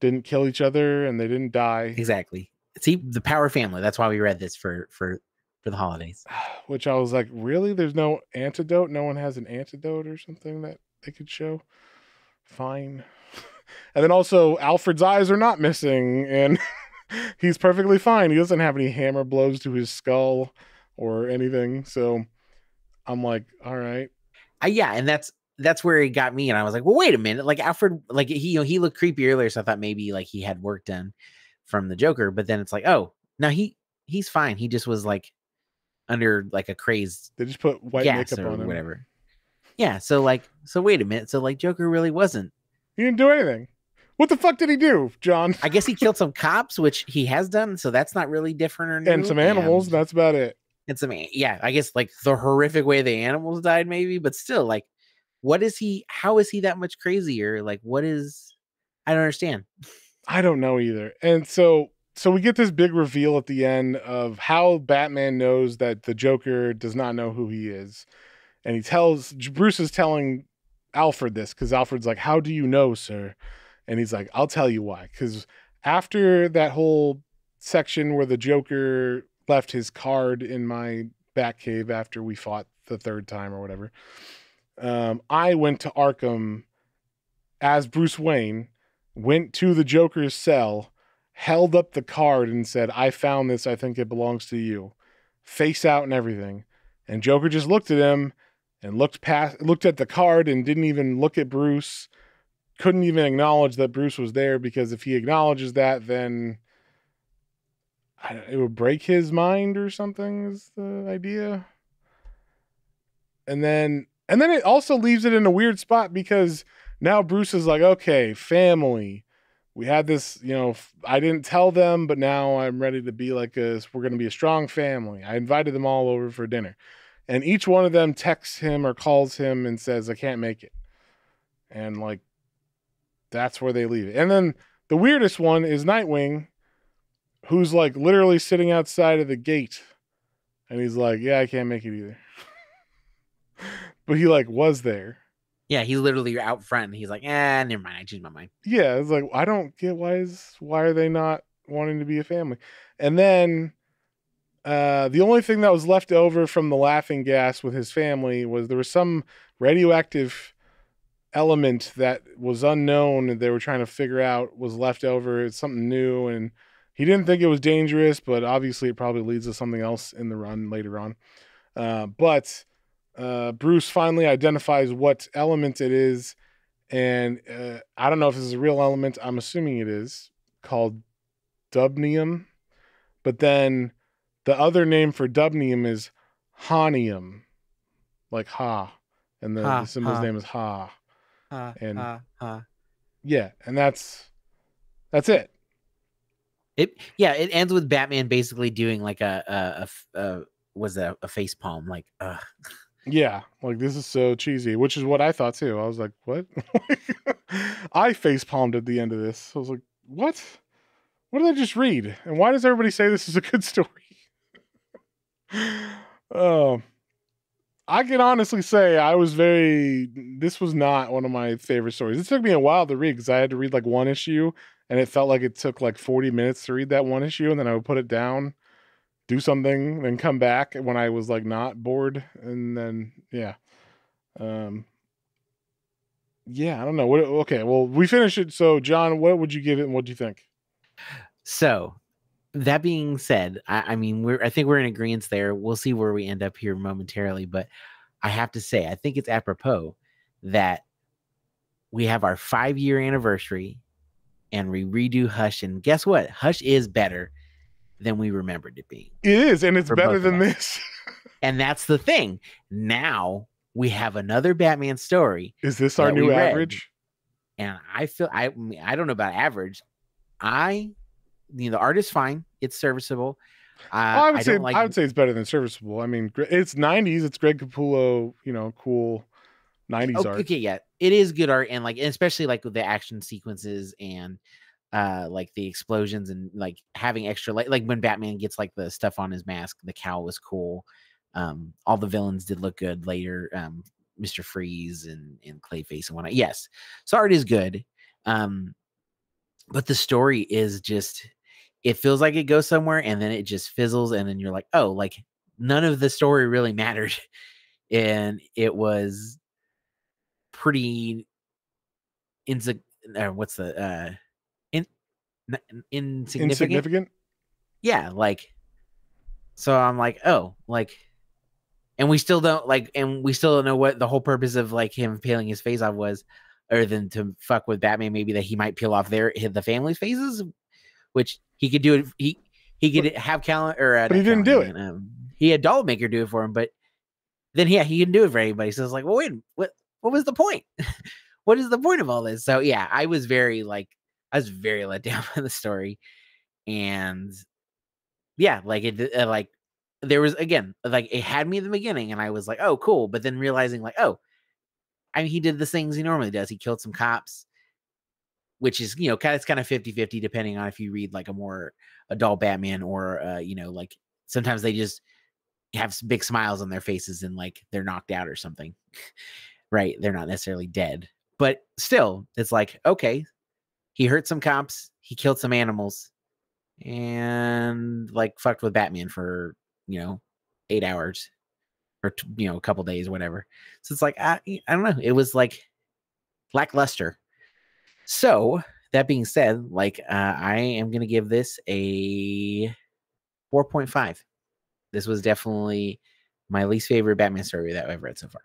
didn't kill each other and they didn't die. Exactly. See, the power of family. That's why we read this for for for the holidays. Which I was like, really? There's no antidote? No one has an antidote or something that they could show? Fine. And then also, Alfred's eyes are not missing, and he's perfectly fine. He doesn't have any hammer blows to his skull or anything, so I'm like, all right. Uh, yeah, and that's that's where it got me, and I was like, well, wait a minute. Like, Alfred, like, he you know, he looked creepy earlier, so I thought maybe, like, he had work done from the Joker, but then it's like, oh, no, he he's fine. He just was, like, under, like, a crazed They just put white makeup on him. Whatever. Yeah, so, like, so wait a minute. So, like, Joker really wasn't. He didn't do anything. What the fuck did he do, John? I guess he killed some cops, which he has done, so that's not really different or new. And some animals, and that's about it. It's I mean, yeah, I guess like the horrific way the animals died, maybe, but still, like, what is he? How is he that much crazier? Like, what is? I don't understand. I don't know either. And so, so we get this big reveal at the end of how Batman knows that the Joker does not know who he is, and he tells Bruce is telling Alfred this because Alfred's like, "How do you know, sir?" And he's like, "I'll tell you why." Because after that whole section where the Joker left his card in my Batcave after we fought the third time or whatever, Um, I went to Arkham as Bruce Wayne, went to the Joker's cell, held up the card and said, "I found this. I think it belongs to you." Face out and everything. And Joker just looked at him and looked past, looked at the card and didn't even look at Bruce. Couldn't even acknowledge that Bruce was there, because if he acknowledges that, then it would break his mind or something is the idea. And then, and then it also leaves it in a weird spot, because now Bruce is like, okay, family, we had this, you know, I didn't tell them, but now I'm ready to be like a, we're going to be a strong family. I invited them all over for dinner, and each one of them texts him or calls him and says, I can't make it. And like, that's where they leave it. And then the weirdest one is Nightwing, who's like literally sitting outside of the gate, and he's like, yeah, I can't make it either. But he like was there. Yeah. He literally out front and he's like, eh, never mind. I changed my mind. Yeah. It's like, I don't get why is, why are they not wanting to be a family? And then uh, the only thing that was left over from the laughing gas with his family was there was some radioactive element that was unknown and they were trying to figure out was left over. It's something new. And he didn't think it was dangerous, but obviously it probably leads to something else in the run later on. Uh, but uh, Bruce finally identifies what element it is, and uh, I don't know if this is a real element. I'm assuming it is, called dubnium. But then the other name for dubnium is honium, like ha, and the, ha, the symbol's ha. name is ha. ha and ha, ha. Yeah, and that's that's it. It yeah, it ends with Batman basically doing like a a, a, a was that a face palm, like uh yeah, like this is so cheesy, which is what I thought too. I was like, what? I face palmed at the end of this. I was like, what? What did I just read? And why does everybody say this is a good story? Oh, uh, I can honestly say I was very. This was not one of my favorite stories. It took me a while to read because I had to read like one issue. And it felt like it took like forty minutes to read that one issue. And then I would put it down, do something, then come back when I was like not bored. And then, yeah. Um, yeah, I don't know. What, okay, well, we finished it. So, John, what would you give it and what do you think? So, that being said, I, I mean, we're I think we're in agreement there. We'll see where we end up here momentarily. But I have to say, I think it's apropos that we have our five-year anniversary. And we redo Hush, and guess what? Hush is better than we remembered it being. It is, and it's better than this. And that's the thing. Now we have another Batman story. Is this our new average? And I feel, I I don't know about average. I, you know, the art is fine. It's serviceable. Uh, well, I would I say like I would it. say it's better than serviceable. I mean, it's nineties. It's Greg Capullo, you know, cool nineties okay, art. Okay, yeah, it is good art, and like especially like with the action sequences and uh, like the explosions and like having extra light. Like when Batman gets like the stuff on his mask, the cowl was cool. Um, all the villains did look good later. Um, Mister Freeze and and Clayface and whatnot. Yes, so art is good, um, but the story is just. It feels like it goes somewhere and then it just fizzles. And then you're like, oh, like none of the story really mattered. And it was pretty insi- uh, what's the, uh, in, n- insignificant. insignificant. Yeah. Like, so I'm like, oh, like, and we still don't like, and we still don't know what the whole purpose of like him peeling his face off was, other than to fuck with Batman. Maybe that he might peel off their, the family's faces, which he could do it. He he could but, have Callan or uh, but he didn't Callan, do it. Um, he had Dollmaker do it for him, but then yeah, he didn't do it for anybody. So it's like, well, wait, what? What was the point? What is the point of all this? So yeah, I was very like, I was very let down by the story, and yeah, like it, uh, like there was again, like it had me in the beginning, and I was like, oh, cool, but then realizing like, oh, I mean, he did the things he normally does. He killed some cops. Which is, you know, kind of, it's kind of fifty fifty depending on if you read like a more adult Batman or, uh, you know, like sometimes they just have big smiles on their faces and like they're knocked out or something, right? They're not necessarily dead, but still it's like, okay, he hurt some cops, he killed some animals and like fucked with Batman for, you know, eight hours or, you know, a couple days, whatever. So it's like, I, I don't know. It was like lackluster. So that being said, like uh, I am going to give this a four point five. This was definitely my least favorite Batman story that I've read so far.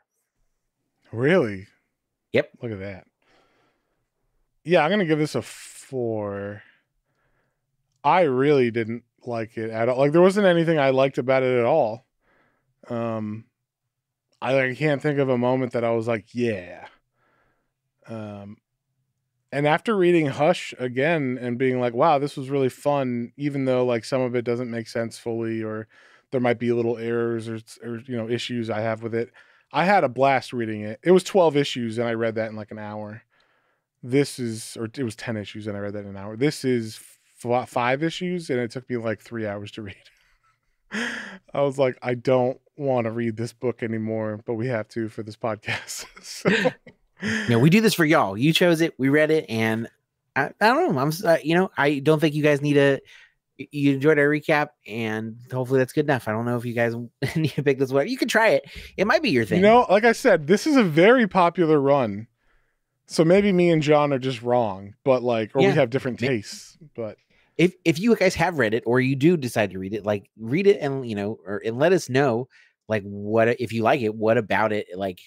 Really? Yep. Look at that. Yeah, I'm going to give this a four. I really didn't like it at all. Like there wasn't anything I liked about it at all. Um, I like, can't think of a moment that I was like, yeah. Um. And after reading Hush again and being like, wow, this was really fun, even though like some of it doesn't make sense fully or there might be little errors or, or you know, issues I have with it. I had a blast reading it. It was twelve issues and I read that in like an hour. This is, or it was ten issues and I read that in an hour. This is f- five issues and it took me like three hours to read. I was like, I don't want to read this book anymore, but we have to for this podcast. So... Yeah, we do this for y'all. You chose it. We read it, and I, I don't know. I'm, uh, you know, I don't think you guys need a. You enjoyed our recap, and hopefully that's good enough. I don't know if you guys need to pick this one. You can try it. It might be your thing. You know, like I said, this is a very popular run, so maybe me and John are just wrong, but like, or yeah. we have different tastes. But if if you guys have read it, or you do decide to read it, like read it, and you know, or and let us know, like what if you like it, what about it, like.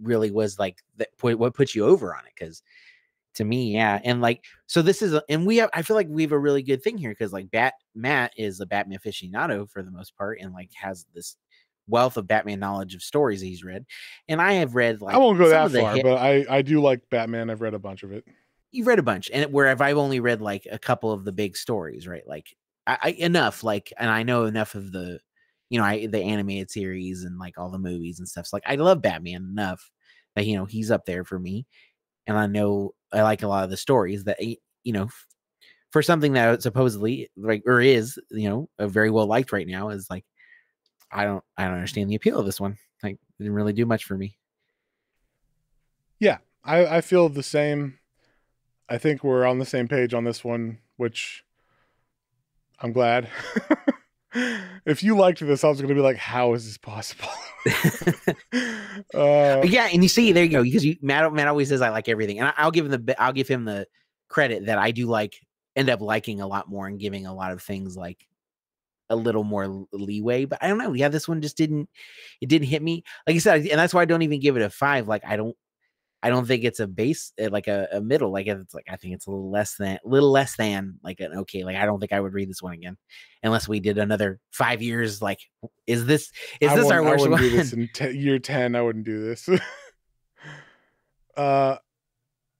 Really was like that what put you over on it, because to me yeah and like so this is a, and we have I feel like we have a really good thing here because like Bat Matt is a Batman aficionado for the most part and like has this wealth of Batman knowledge of stories that he's read, and I have read like I won't go that far hit, but I I do like Batman. I've read a bunch of it. You've read a bunch, and where I've only read like a couple of the big stories, right? Like I, I enough like and I know enough of the you know, I, the animated series and like all the movies and stuff. So like, I love Batman enough that, you know, he's up there for me. And I know I like a lot of the stories that, you know, for something that supposedly like, or is, you know, a very well liked right now is like, I don't, I don't understand the appeal of this one. Like it didn't really do much for me. Yeah. I, I feel the same. I think we're on the same page on this one, which I'm glad. If you liked this, I was going to be like, how is this possible? uh, yeah. And you see, there you go. Because you, Matt, Matt always says, I like everything. And I, I'll give him the, I'll give him the credit that I do like end up liking a lot more and giving a lot of things like a little more leeway, but I don't know. Yeah. This one just didn't, it didn't hit me. Like I said, and that's why I don't even give it a five. Like, I don't, I don't think it's a base, like a, a middle. Like it's like I think it's a little less than, little less than, like an okay. Like I don't think I would read this one again, unless we did another five years. Like, is this is I this our worst I one? Do this in te- year ten, I wouldn't do this. uh,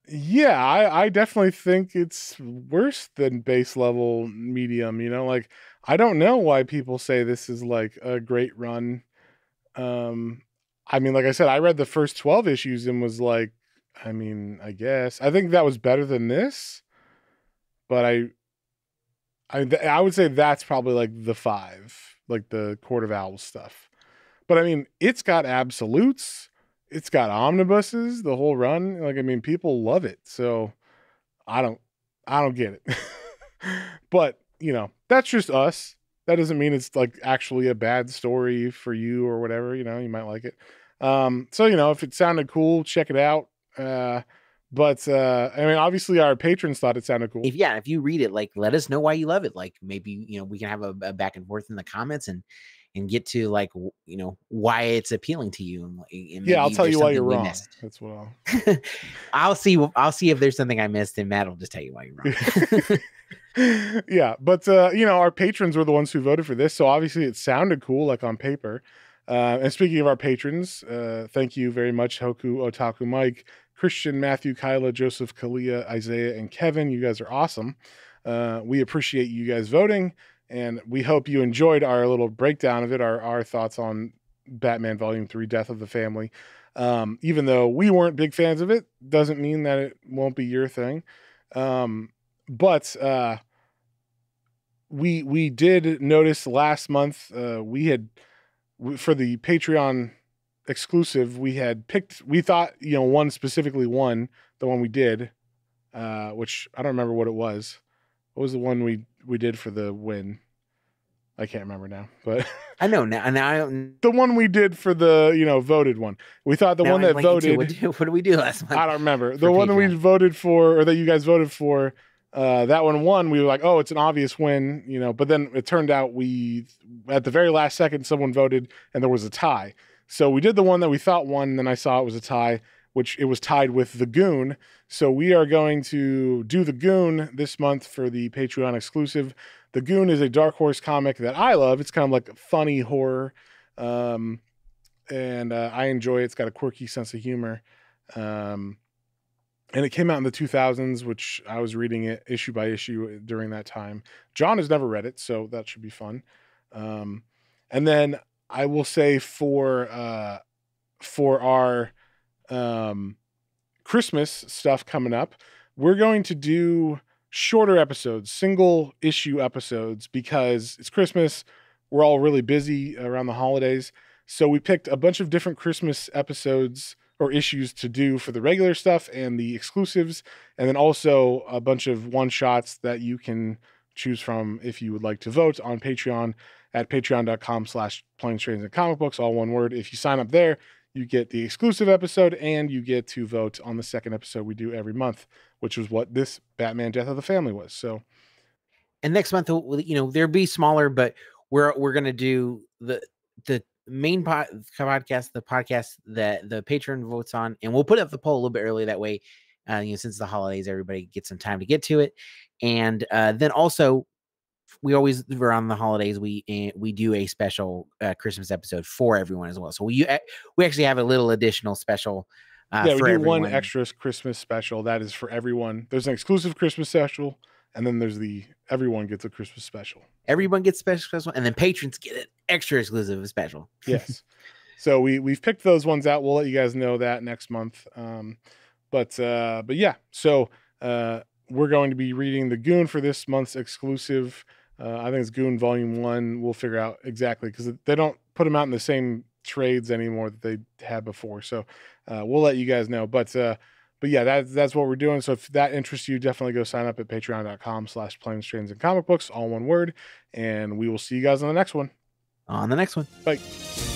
Yeah, I, I definitely think it's worse than base level medium, you know, like, I don't know why people say this is like a great run. Um, I mean, like I said, I read the first twelve issues and was like, I mean, I guess I think that was better than this, but I, I, I would say that's probably like the five, like the Court of Owls stuff. But I mean, it's got absolutes. It's got omnibuses, the whole run. Like, I mean, people love it. So I don't, I don't get it, but you know, that's just us. That doesn't mean it's like actually a bad story for you or whatever, you know, you might like it. Um, so, you know, if it sounded cool, check it out. Uh, but, uh, I mean, obviously our patrons thought it sounded cool. If, yeah. If you read it, like, let us know why you love it. Like, maybe, you know, we can have a, a back and forth in the comments and, and get to like, you know, why it's appealing to you. And, and yeah, I'll tell you why you're wrong. Missed. That's what I'll, I'll see. I'll see if there's something I missed, and Matt will just tell you why you're wrong. Yeah. But, uh, you know, our patrons were the ones who voted for this. So obviously it sounded cool, like on paper. Uh, and speaking of our patrons, uh, thank you very much. Hoku, Otaku, Mike, Christian, Matthew, Kyla, Joseph, Kalia, Isaiah, and Kevin. You guys are awesome. Uh, we appreciate you guys voting. And we hope you enjoyed our little breakdown of it, our, our thoughts on Batman Volume three, Death of the Family. Um, even though we weren't big fans of it, doesn't mean that it won't be your thing. Um, but uh, we we did notice last month uh, we had, for the Patreon exclusive, we had picked, we thought, you know, one specifically won, the one we did, uh, which I don't remember what it was. What was the one we we did for the win? I can't remember now, but I know now. Now I don't... the one we did for the, you know, voted one. We thought the now one I'm that voted. What did, what did we do last month? I don't remember. The one that we voted for, or that you guys voted for, uh, that one won. We were like, oh, it's an obvious win, you know. But then it turned out we, at the very last second, someone voted and there was a tie. So we did the one that we thought won. And then I saw it was a tie, which it was tied with The Goon. So we are going to do The Goon this month for the Patreon exclusive. The Goon is a Dark Horse comic that I love. It's kind of like funny horror. Um, and uh, I enjoy it. It's got a quirky sense of humor. Um, and it came out in the two thousands, which I was reading it issue by issue during that time. John has never read it, so that should be fun. Um, and then I will say for, uh, for our... Um, Christmas stuff coming up, we're going to do shorter episodes, single issue episodes, because it's Christmas. We're all really busy around the holidays. So we picked a bunch of different Christmas episodes or issues to do for the regular stuff and the exclusives. And then also a bunch of one shots that you can choose from if you would like to vote on Patreon at patreon.com slash planes, trains, and comic books, all one word. If you sign up there, you get the exclusive episode and you get to vote on the second episode we do every month, which was what this Batman Death of the Family was. So, and next month, you know, there'll be smaller, but we're, we're going to do the, the main pod, podcast, the podcast that the patron votes on, and we'll put up the poll a little bit early that way. Uh, you know, since the holidays, everybody gets some time to get to it. And uh, then also, we always around the holidays we we do a special uh, Christmas episode for everyone as well. So we we actually have a little additional special. Uh, yeah, we for do everyone. One extra Christmas special that is for everyone. There's an exclusive Christmas special, and then there's the everyone gets a Christmas special. Everyone gets special special, and then patrons get an extra exclusive special. Yes. So we we've picked those ones out. We'll let you guys know that next month. Um, but uh, but yeah, so uh, we're going to be reading The Goon for this month's exclusive. Uh, I think it's Goon Volume one. We'll figure out exactly, because they don't put them out in the same trades anymore that they had before. So uh, we'll let you guys know. But uh, but yeah, that's that's what we're doing. So if that interests you, definitely go sign up at patreon.com slash planes, trains, and comic books, all one word. And we will see you guys on the next one. On the next one. Bye.